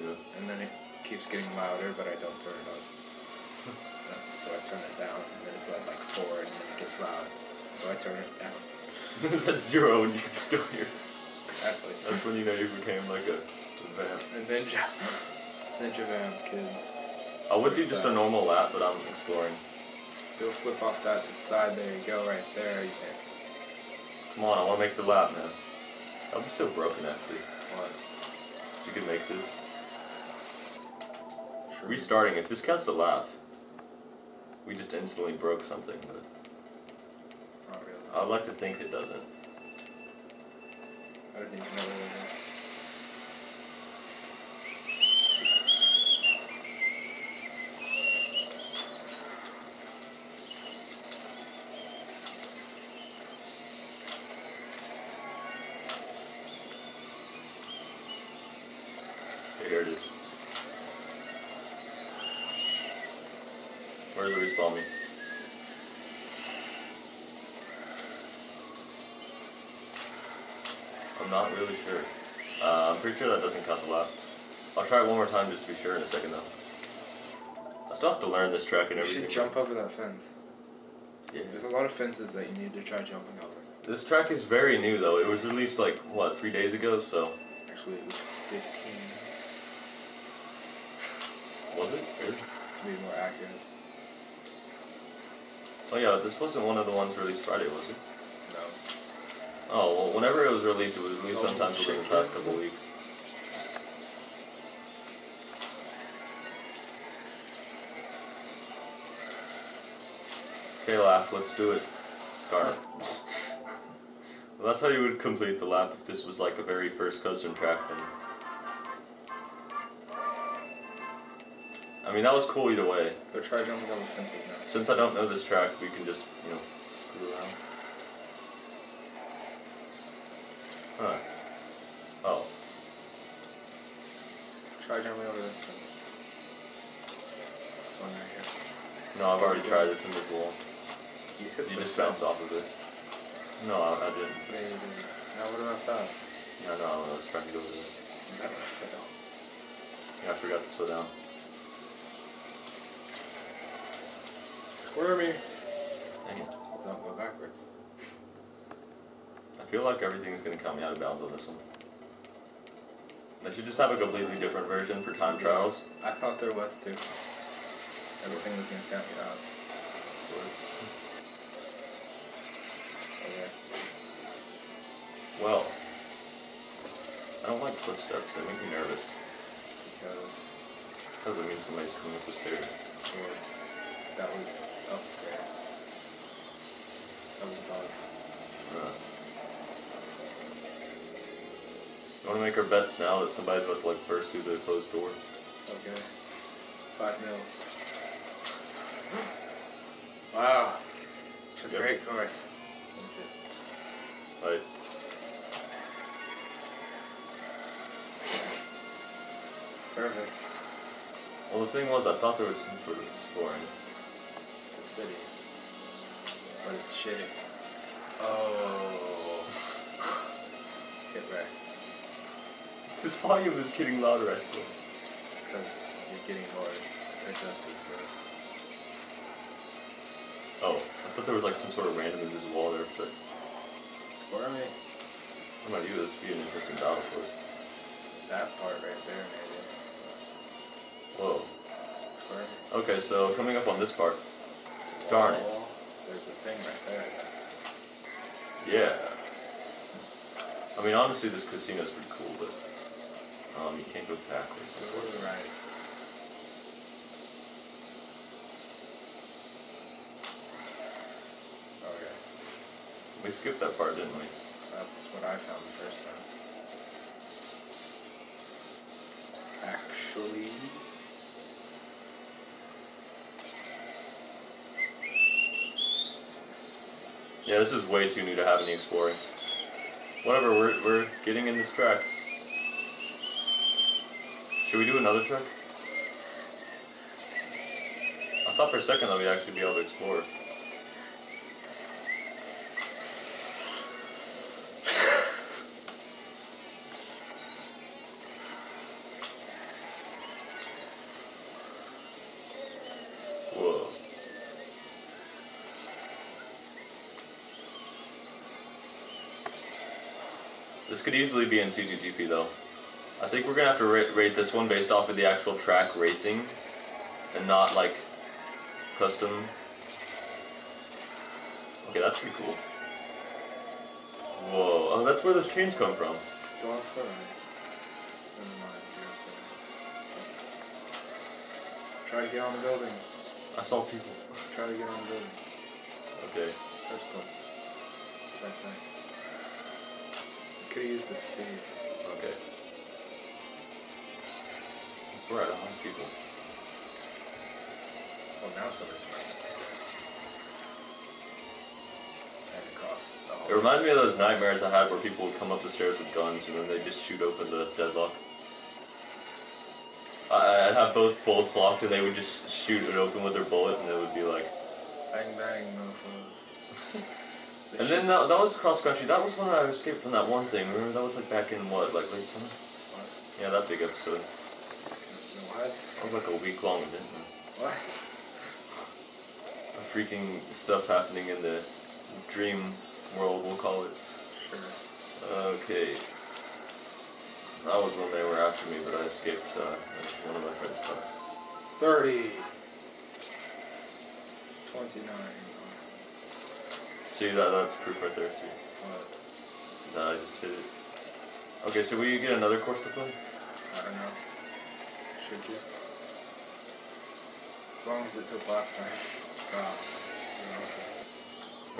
yeah, and then it keeps getting louder, but I don't turn it up. So I turn it down, and then it's at like 4, and then it gets loud. So I turn it down. It's at 0 and you can still hear it. Exactly. That's when you know you became like a vamp. A ninja. Ninja vamp, kids. I would do just a normal lap, but I'm exploring. Do a flip off that to the side. There you go, right there. You missed. Come on, I want to make the lap, man. That would be so broken, actually. What? If you could make this. Sure. Restarting, if this counts the lap, we just instantly broke something, but. I'd like to think it doesn't. I don't even know what it is. Here it is. Where does it respawn me? Not really sure. I'm pretty sure that doesn't count the lap. I'll try it one more time just to be sure in a second though. That's stuff to learn this track and everything. You should jump over that fence. Yeah. There's a lot of fences that you need to try jumping over. This track is very new though. It was released like, what, 3 days ago, so... Actually, it was 15. Was it? Or? To be more accurate. Oh yeah, this wasn't one of the ones released Friday, was it? No. Oh, well, whenever it was released sometime within the past couple weeks. Okay, lap, let's do it. Car. Well, that's how you would complete the lap if this was like a very first custom track thing. I mean, that was cool either way. Go try jumping over fences now. Since I don't know this track, we can just, you know, screw around. Huh. Oh. Try jumping over this fence. This one right here. No, I've already tried this in the wall. You just bounce off of it. No, I didn't. Yeah, you didn't. Now what about that? No, no, I was trying to go over there. That was fail. Yeah, I forgot to slow down. Squirmy! Dang it. Don't go backwards. I feel like everything's going to come out of bounds on this one. They should just have a completely different version for time trials. I thought there was too. Everything was going to count me out. Okay. Well, I don't like footsteps. They make me nervous. Because it means somebody's coming up the stairs. Sure. That was upstairs. That was above. We want to make our bets now that somebody's about to like burst through the closed door. Okay. 5 mils. Wow. That's a great course. That's it. Right. Perfect. Well, the thing was, I thought there was some sort of exploring. It's a city. But it's shitty. Oh. Get wrecked. This volume is getting louder, I swear. Because you're getting more adjusted to it. Oh, I thought there was like some sort of random invisible wall there. So... Squirmy. How about you? This would be an interesting battle course. That part right there, maybe. Whoa. Squirmy. Okay, so coming up on this part. Darn it. There's a thing right there. Yeah. I mean, honestly, this casino's pretty cool, but you can't go backwards. Go right. We skipped that part, didn't we? That's what I found the first time. Actually... Yeah, this is way too new to have any exploring. Whatever, we're getting in this track. Should we do another track? I thought for a second that we'd actually be able to explore. This could easily be in CTGP though. I think we're going to have to rate this one based off of the actual track racing and not like custom. Okay, that's pretty cool. Whoa, oh that's where those chains come from. Go off the right. Never mind, you're up there. Try to get on the building. I saw people. Try to get on the building. Okay. First one. It's right there. Could use the speed. Okay. I swear I don't like people. Well, now somebody's running this way. And it costs the whole... It reminds me of those nightmares I had where people would come up the stairs with guns and then they just shoot open the deadlock. I'd have both bolts locked and they would just shoot it open with their bullet and it would be like... Bang bang, mofos. And then that was cross-country. That was when I escaped from that one thing. Remember, that was like back in what, like late summer? What? Yeah, that big episode. What? That was like a week long, didn't it? What? freaking stuff happening in the dream world, we'll call it. Sure. Okay. I was when they were after me, but I escaped one of my friend's class. 30. 29. See, that's proof right there, see? What? Nah, I just hit it. Okay, so will you get another course to play? I don't know. Should you? As long as it took last time. Wow.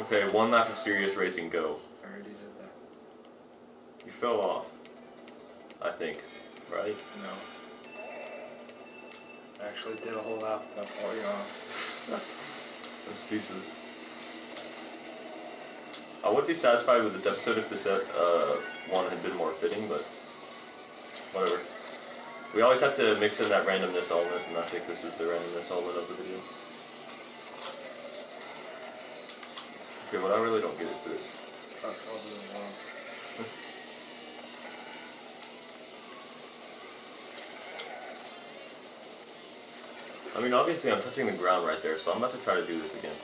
Okay, one lap of serious racing, go. I already did that. You fell off. I think. Right? No. I actually did a whole lap without falling off. I'm speechless. I would be satisfied with this episode if this one had been more fitting, but whatever. We always have to mix in that randomness element, and I think this is the randomness element of the video. Okay, what I really don't get is this. That's all we want. I mean, obviously I'm touching the ground right there, so I'm about to try to do this again.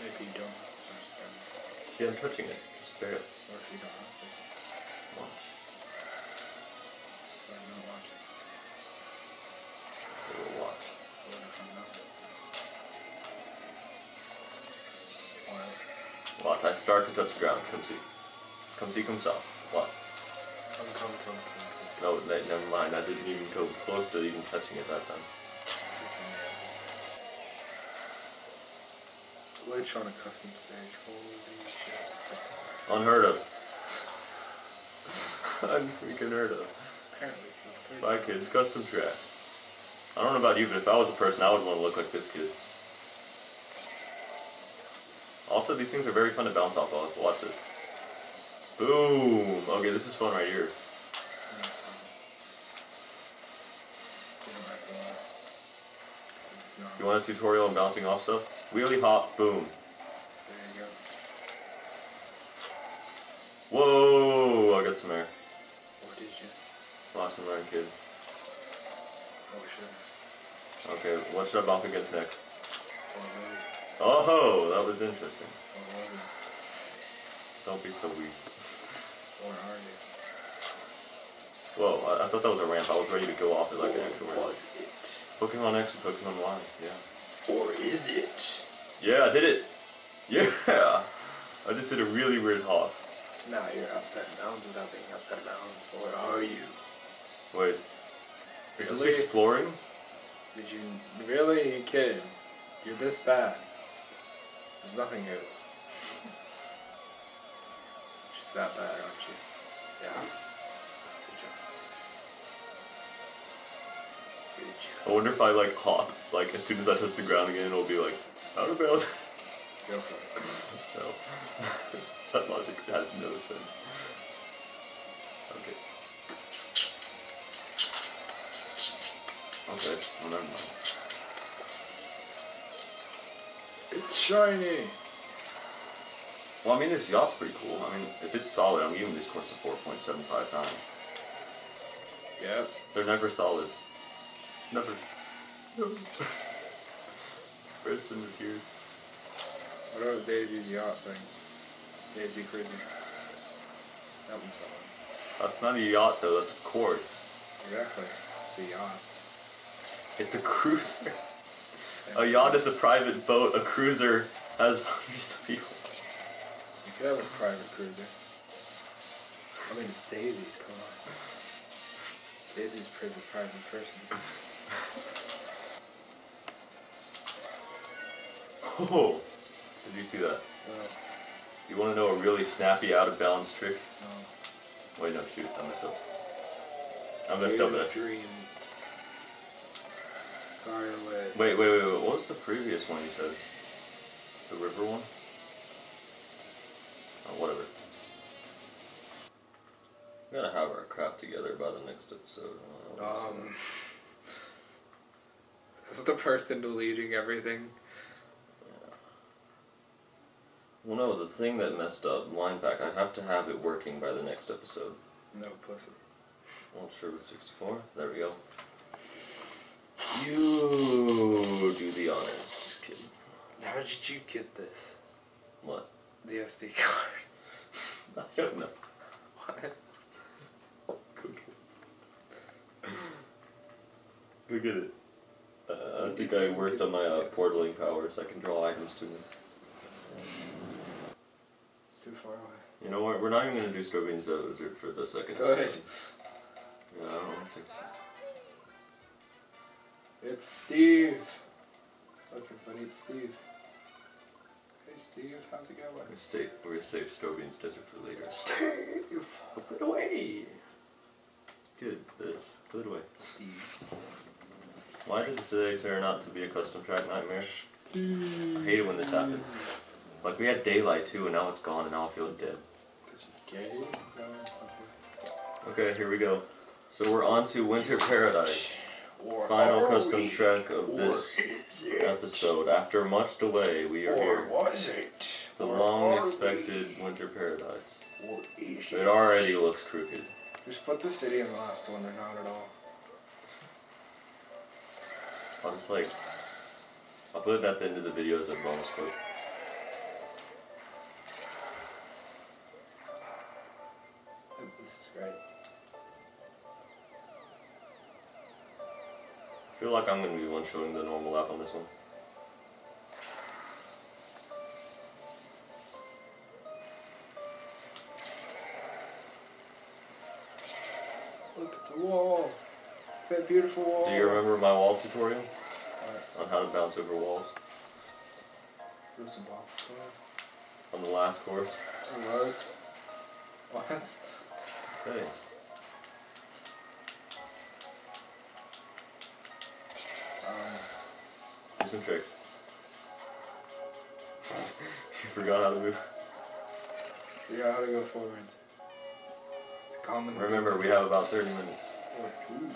Maybe you don't have to touch it. See, I'm touching it. Just barely. Or if you don't have to. Watch. Or I'm not watching. Okay, we'll watch. What if I'm not? Watch, I start to touch the ground. Come see. Come see, come saw. Watch. Come. No, never mind. I didn't even go close to even touching it that time. Glitch on a custom stage. Holy shit. Unheard of. Unheard of. Apparently it's not. Spy Kid's custom tracks. I don't know about you, but if I was a person, I would want to look like this kid. Also, these things are very fun to bounce off of. Watch this. Boom! Okay, this is fun right here. You want a tutorial on bouncing off stuff? Wheelie hop, boom. There you go. Whoa! I got some air. What did you? Lost some air, kid. Oh, shit. Okay, what should I bump against next? Oh, that was interesting. Don't be so weak. Where are you? Whoa, I thought that was a ramp. I was ready to go off it like an actual ramp. Was it? Pokemon X and Pokemon Y, yeah. Or is it? Yeah, I did it. Yeah. I just did a really weird hop. Now you're outside of bounds without being outside of bounds. Where are you? Wait. Is really? This exploring? Did you really, kid? You're this bad. There's nothing here. Just that bad, aren't you? Yeah. Good job. Good job. I wonder if I like hop, like as soon as I touch the ground again, it'll be like, out of bounds. Go for it. No. That logic has no sense. Okay. Okay, well, never mind. It's shiny! Well, I mean, this yacht's pretty cool. I mean, if it's solid, I'm giving this course a 4.75 9. Yeah. They're never solid. Never. No. Burst into tears. What about Daisy's yacht thing? Daisy Cruiser. That one's solid. That's not a yacht, though. That's a course. Exactly. It's a yacht. It's a cruiser. A yacht is a private boat. A cruiser has hundreds of people. You could have a private cruiser. I mean, it's Daisy's. Come on. Daisy's a pretty private person. Oh! Did you see that? What? You want to know a really snappy, out of bounds trick? No. Wait, no, shoot! I messed up. I messed up. Dreams. Wait, what was the previous one you said? The river one? Oh, whatever. We gotta have our crap together by the next episode. Is the person deleting everything? Yeah. Well, no, the thing that messed up, Wine Pack, I have to have it working by the next episode. No, pussy. Well, Sherwood 64, there we go. You would you be honest? How did you get this? What? The SD card. I don't know. What? Look at it. I think I worked on my portaling powers. I can draw items to them. It's too far away. You know what? We're not even going to do Strobenz the Wizard for the second episode. Go ahead. No, I don't want to take that. It's Steve. Look, everybody, it's Steve. Hey, Steve. How's it going? We're going to save Strobenz Desert for later. Steve! Put it away! Good. This. Put it away. Steve. Why did today turn out to be a custom track nightmare? I hate it when this happens. Like, we had daylight too, and now it's gone, and now I feel dead. Okay, here we go. So we're on to Winter Paradise. Final custom track of this episode. After much delay, we are here. The long-expected Winter Paradise. It already looks crooked. Just put the city in the last one, or not at all. Honestly, I'll put it at the end of the video as a bonus clip. This is great. I feel like I'm going to be one showing the normal app on this one. Look at the wall. That beautiful wall. Do you remember my wall tutorial? On how to bounce over walls? There was a box there. On the last course? It was. What? Okay. Do some tricks. You forgot how to move. Yeah, how to go forwards. It's common. Remember, we have about 30 minutes. Or two.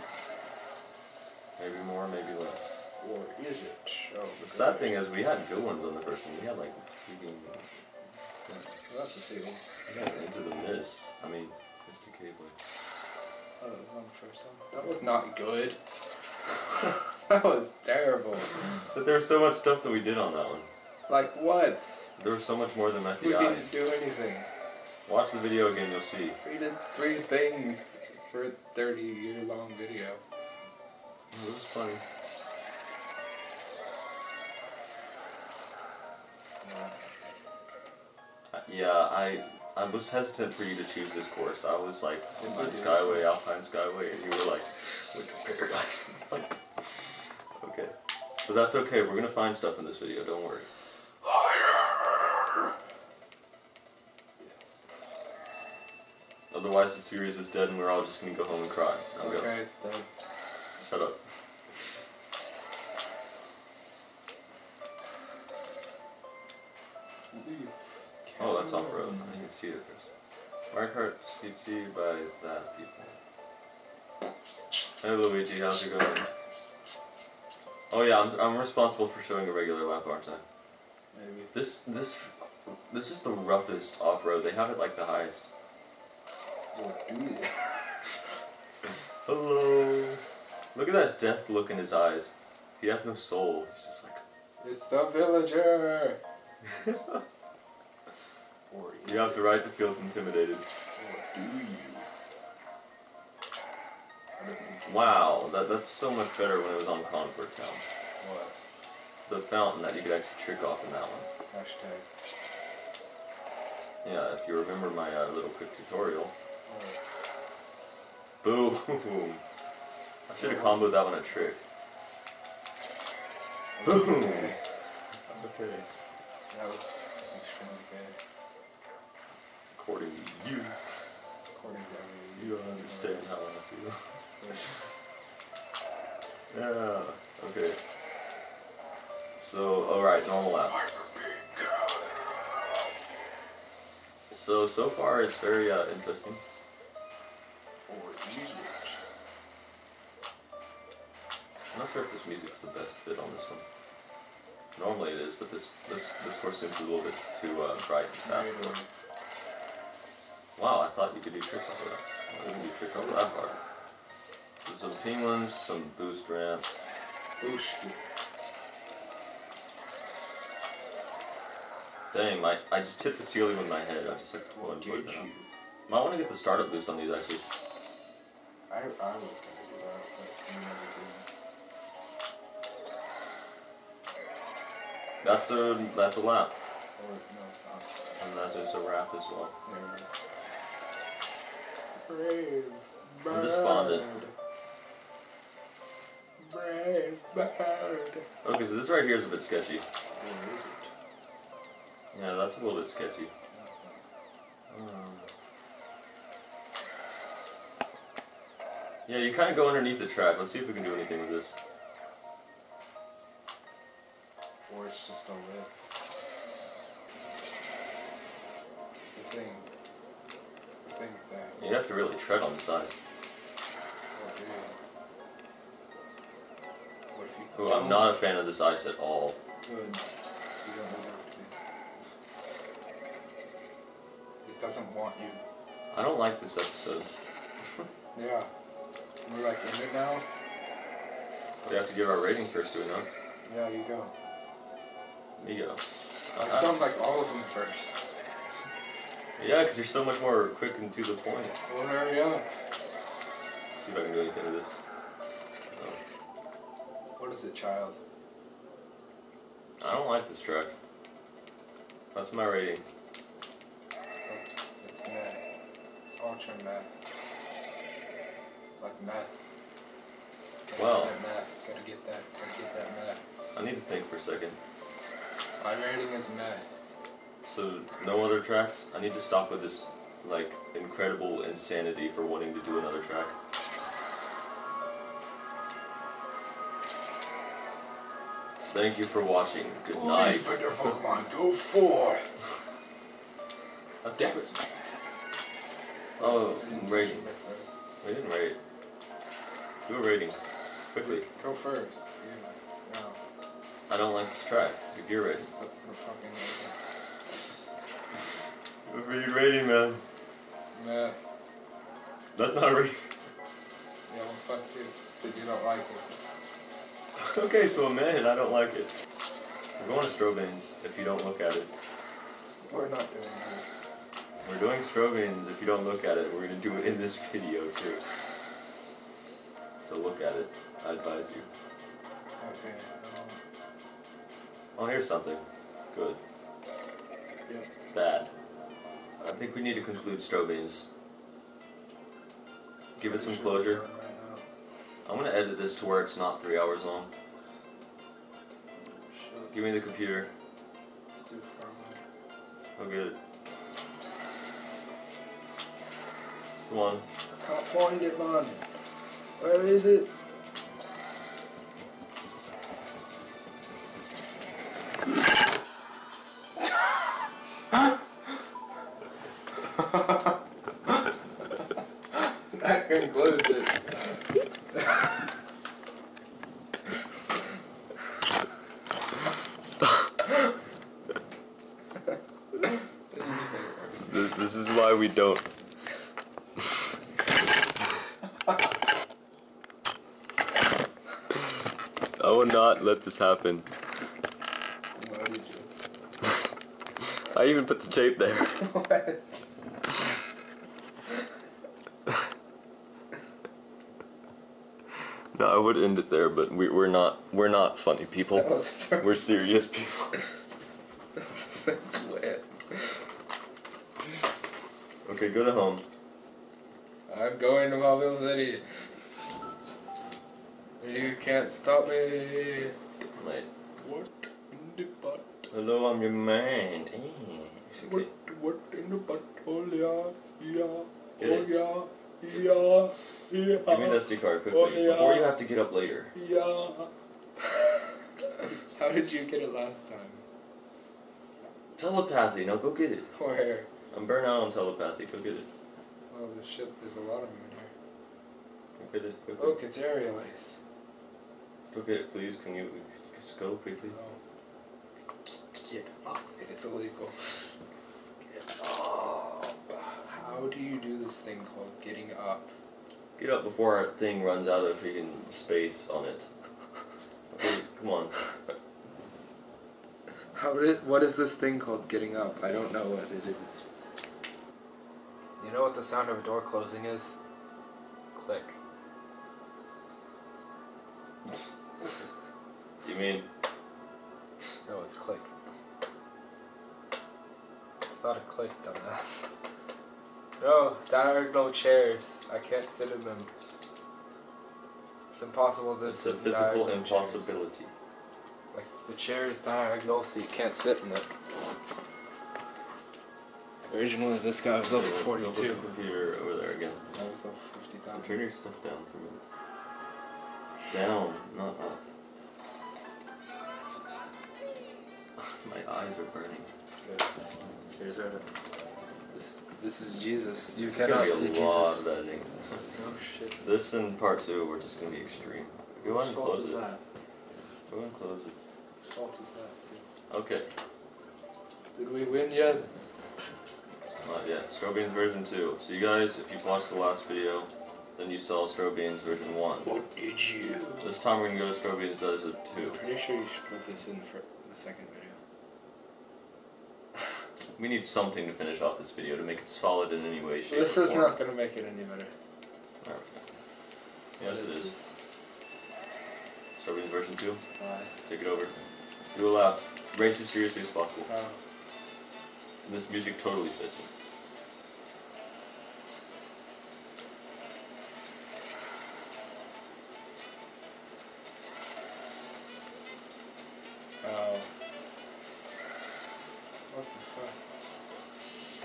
Maybe more, maybe less. Or is it? Oh, the sad thing is we had good ones on the first one. We had like freaking... Yeah. Well, that's a feeling. Yeah, Into the Mist. I mean, Misty Cable. Oh, that was on the first one. That was not good. That was terrible. But there was so much stuff that we did on that one. Like what? There was so much more than Met the Eye. We didn't do anything. Watch the video again, you'll see. We did 3 things for a 30-year-long video. It was funny. Yeah, I was hesitant for you to choose this course. I was like, Skyway, Alpine Skyway, and you were like, Winter Paradise. Like, okay. But that's okay, we're going to find stuff in this video, don't worry. Higher! Yes. Otherwise the series is dead and we're all just going to go home and cry. Okay, it's dead. Shut up. Oh, that's off-road. I can see it first. Mario Kart CT by that people. Hey Luigi, how's it going? Oh yeah, I'm responsible for showing a regular lap, aren't I? Maybe. This is the roughest off-road. They have it like the highest. Well, do they? Hello. Look at that death look in his eyes. He has no soul. He's just like... It's the villager! Or you have the right to feel intimidated. Or do you? Wow, that's so much better when it was on Concord Town. What? The fountain that you could actually trick off in that one. Hashtag. Yeah, if you remember my little quick tutorial. Right. Boom! I should have comboed that one a trick. Boom! Okay. That was extremely good. According to you. According to you don't understand how I feel. Yeah. Okay. So, alright, normal app. So far it's very interesting. Or easy. I'm not sure if this music's the best fit on this one. Normally it is, but this course seems a little bit too bright and fast for it. Wow, I thought you could do tricks off of that. I didn't do tricks off of that part. So some penguins, some boost ramps. Boosh. Dang, I just hit the ceiling with my head. I just have to go into it now. Might want to get the startup boost on these, actually. I was going to do that, but you never did. That's a lap. Or, no, it's not. And that is a wrap as well. There it is. Brave bird. I'm despondent. Brave bird. Okay, so this right here is a bit sketchy. Where is it? Yeah, that's a little bit sketchy. No, it's not. Yeah, you kind of go underneath the track. Let's see if we can do anything with this. Or it's just a lip. It's a thing. A thing that. You have to really tread on the size. What do you? What if you? Oh, I'm not a fan of this ice at all. Good. You don't know. Doesn't want you. I don't like this episode. Yeah. We're like in it now. We have to give our rating first, do we not? Yeah, you go. Me go. I've done like all of them first. Yeah, because you're so much more quick and to the point. Well, hurry up. Let's see if I can do anything with this. No. What is it, child? I don't like this track. That's my rating. Meth. It's ultra meth. Like meth. Wow. Gotta get that. Gotta get that meth. I need to think for a second. My rating is meth. So no other tracks? I need to stop with this like incredible insanity for wanting to do another track. Thank you for watching. Good night. Better Pokemon, go forth. Yes. Oh, rating. We didn't rate. Do a rating. Quickly. Go first. Yeah. No. I don't like this track. Give your rating. What's the fucking rating? Rating, man. Nah. That's not a rating. Yeah, well, fuck you. Said you don't like it. Okay, so a man, I don't like it. We're going to Strobenz if you don't look at it. We're not doing that. We're doing Strobenz. If you don't look at it, we're going to do it in this video, too. So look at it. I advise you. Okay. Oh, here's something. Good. Yep. Bad. I think we need to conclude Strobenz. Give it some closure. I'm going to edit this to where it's not 3 hours long. Give me the computer. Let's do it for a minute. I'll get it. One. I can't find it, man. Where is it? That concludes it. Stop. This is why we don't. Not let this happen. I even put the tape there. What? No, I would end it there, but we're not funny people. We're serious people. That's weird. Okay, go to home. I'm going to Mauville City. You can't stop me. Mate. What in the butt? Hello, I'm your man. Hey. Okay. What in the butt? Oh yeah, oh yeah. Give me the SD card quickly, oh, yeah. Before you have to get up later. Yeah. How did you get it last time? Telepathy, no, go get it. Where? I'm burnt out on telepathy, go get it. Oh, this shit, there's a lot of them in here. Go get it quickly. Look, it's aerial ice. Go get it, please. Can you just go quickly? No. Get up. It's illegal. Get up. How do you do this thing called getting up? Get up before our thing runs out of freaking space on it. Okay, come on. What is this thing called getting up? I don't know what it is. You know what the sound of a door closing is? Click. You mean? No, it's click. It's not a click, dumbass. No, diagonal chairs. I can't sit in them. It's impossible to sit in them. It's a physical impossibility. Chairs. Like, the chair is diagonal, so you can't sit in it. Originally, this guy was level 42. The computer over there again. I was level 50,000. Turn your stuff down for a minute. Down, not up. My eyes are burning. Good. Here's our... This is Jesus. You cannot see Jesus. There's gonna be a lot of editing. Oh shit. This and part 2 were just gonna be extreme. Go ahead and close it. Go ahead and close it. Whose fault is that, dude? Okay. Did we win yet? Not yet. Strobenz version 2. So you guys, if you've watched the last video, then you saw Strobenz version 1. What did you? This time we're gonna go to Strobenz Desert 2. I'm pretty sure you should put this in for the second video. We need something to finish off this video to make it solid in any way, shape, or form. This is not going to make it any better. Alright. Yes, it is. Starting version 2. Take it over. Do a laugh. Race as seriously as possible. And this music totally fits it.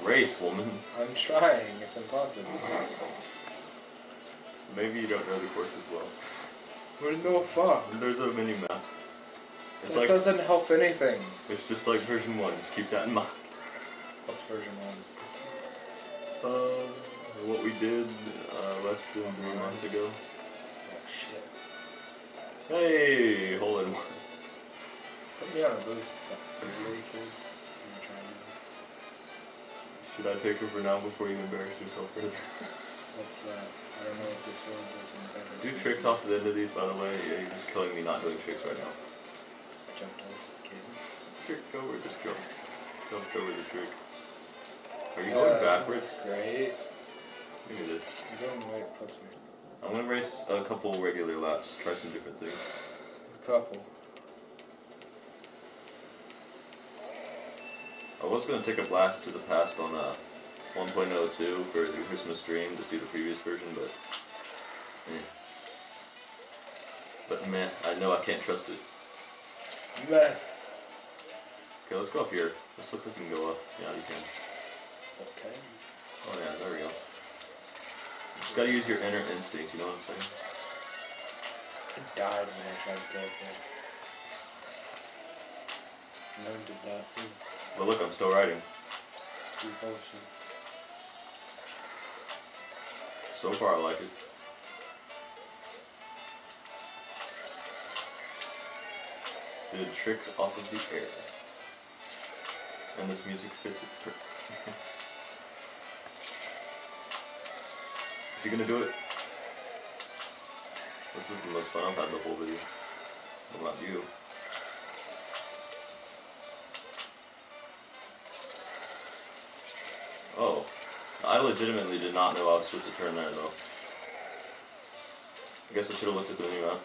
Race, woman. I'm trying. It's impossible. Maybe you don't know the course as well. We're no fun. There's a mini map. It like, doesn't help anything. It's just like version 1. Just keep that in mind. What's version 1? What we did less than 3 months ago. Oh shit. Hey, hole in one. Put me on a boost. Should I take over now before you embarrass yourself further? What's that? I don't know what this world is. Do tricks off the end of these, by the way. Yeah, you're just killing me not doing tricks right now. Jumped over the kid. Tricked over the jump. Jumped over the trick. Are you going backwards? Great. Look at this. You're going right puts me. I'm going to race a couple regular laps. Try some different things. A couple. I was going to take a blast to the past on 1.02 for the Christmas Dream to see the previous version, but... Eh. But meh, I know I can't trust it. Yes! Okay, let's go up here. This looks like we can go up. Yeah, you can. Okay. Oh yeah, there we go. You just gotta use your inner instinct, you know what I'm saying? I died when I tried to go up there. Learned did that too. But look, I'm still riding. Revolution. So far, I like it. Did tricks off of the air. And this music fits it perfectly. Is he gonna do it? This is the most fun I've had the whole video. What about you? Oh, I legitimately did not know I was supposed to turn there though. I guess I should have looked at the mini map.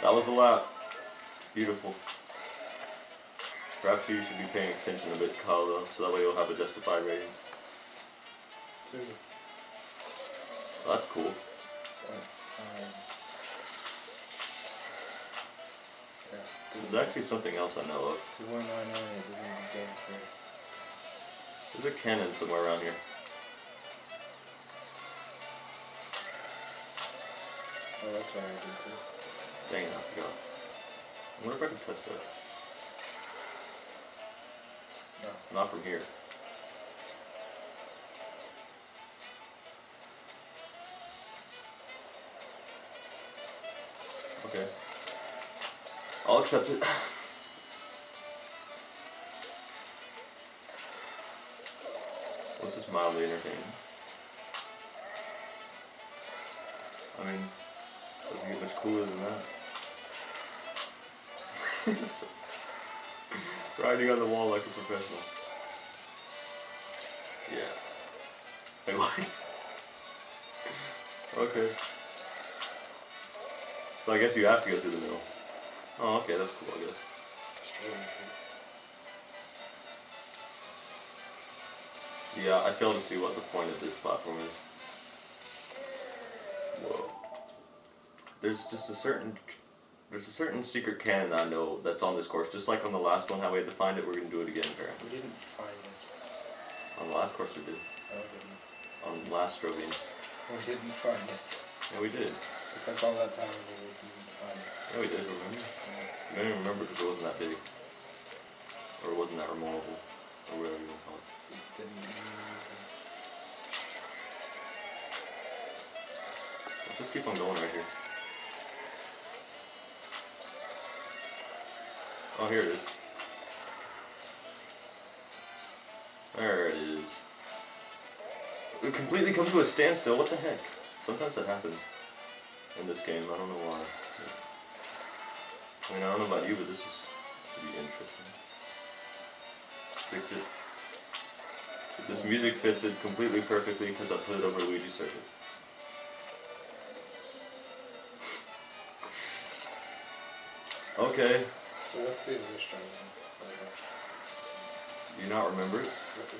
That was a lap. Beautiful. Perhaps you should be paying attention a bit, Kyle, though, so that way you'll have a justified rating. 2. Well, that's cool. Yeah. Yeah, there's actually something else I know of. 2199, it doesn't deserve 3. There's a cannon somewhere around here. Oh, that's why I did too. Dang it, I forgot. I wonder if I can touch that. No. Not from here. Okay. I'll accept it. This is mildly entertaining. I mean, it doesn't get much cooler than that. So, riding on the wall like a professional. Yeah. Wait, what? Okay. So I guess you have to go through the middle. Oh, okay, that's cool, I guess. Yeah, I fail to see what the point of this platform is. Whoa. There's just a certain... There's a certain secret cannon that I know that's on this course. Just like on the last one, how we had to find it, we're going to do it again, apparently. We didn't find it. On the last course we did. No, we didn't. On the last Strobenz. We didn't find it. Yeah, we did. Except all that time we didn't find it. Yeah, we did, remember? Yeah. I don't even remember because it wasn't that big. Or it wasn't that removable. Or whatever you want to call it. Let's just keep on going right here. Oh, here it is. There it is. It completely comes to a standstill. What the heck? Sometimes that happens in this game. I don't know why. I mean, I don't know about you, but this is pretty interesting. Stick to it. This music fits it completely perfectly because I put it over Luigi Circuit. Okay. So what's the other Strobenz? Do you not remember it?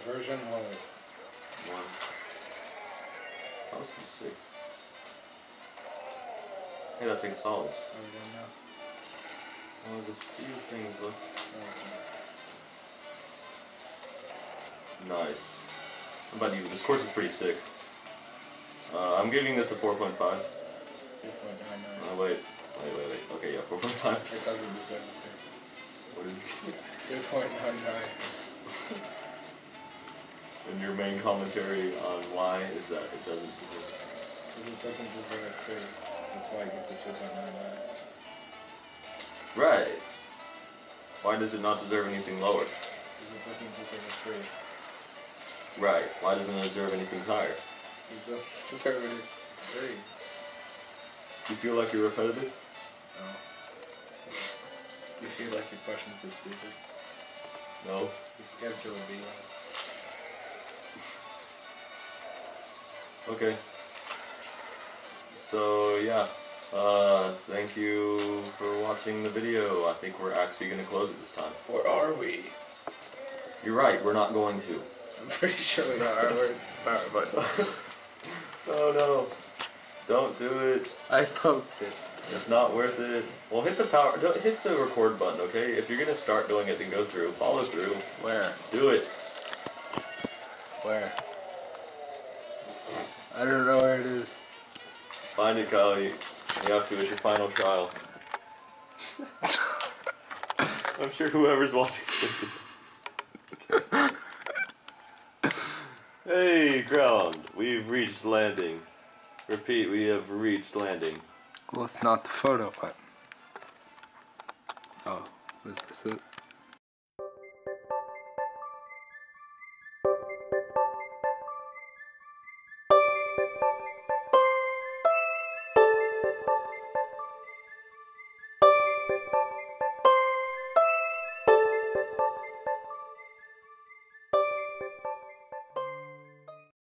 Version 1. 1. That was pretty sick. Hey, that thing's solid. Oh, you don't know? Well, there's a few things left. Okay. Nice. How about you? This course is pretty sick. I'm giving this a 4.5. 2.99. Oh, wait. Okay, yeah, 4.5. It doesn't deserve the same. What is it? 2.99. And your main commentary on why is that it doesn't deserve a 3. Because it doesn't deserve a 3. That's why it gets a 2.99. Right. Why does it not deserve anything lower? Because it doesn't deserve a 3. Right, why doesn't it deserve anything higher? It doesn't deserve anything. Very. Do you feel like you're repetitive? No. Do you feel like your questions are stupid? No. The answer would be yes. Okay. So, yeah. Thank you for watching the video. I think we're actually going to close it this time. Or are we? You're right, we're not going to. I'm pretty sure we are. Where's the power button? Oh no. Don't do it. I poked it. It's not worth it. Well, hit the power. Don't hit the record button, okay? If you're going to start doing it, then go through. Follow through. Where? Do it. Where? I don't know where it is. Find it, Kyle. You have to. It's your final trial. I'm sure whoever's watching this. Hey, ground, we've reached landing. Repeat, we have reached landing. Well, it's not the photo button. Oh, is this it?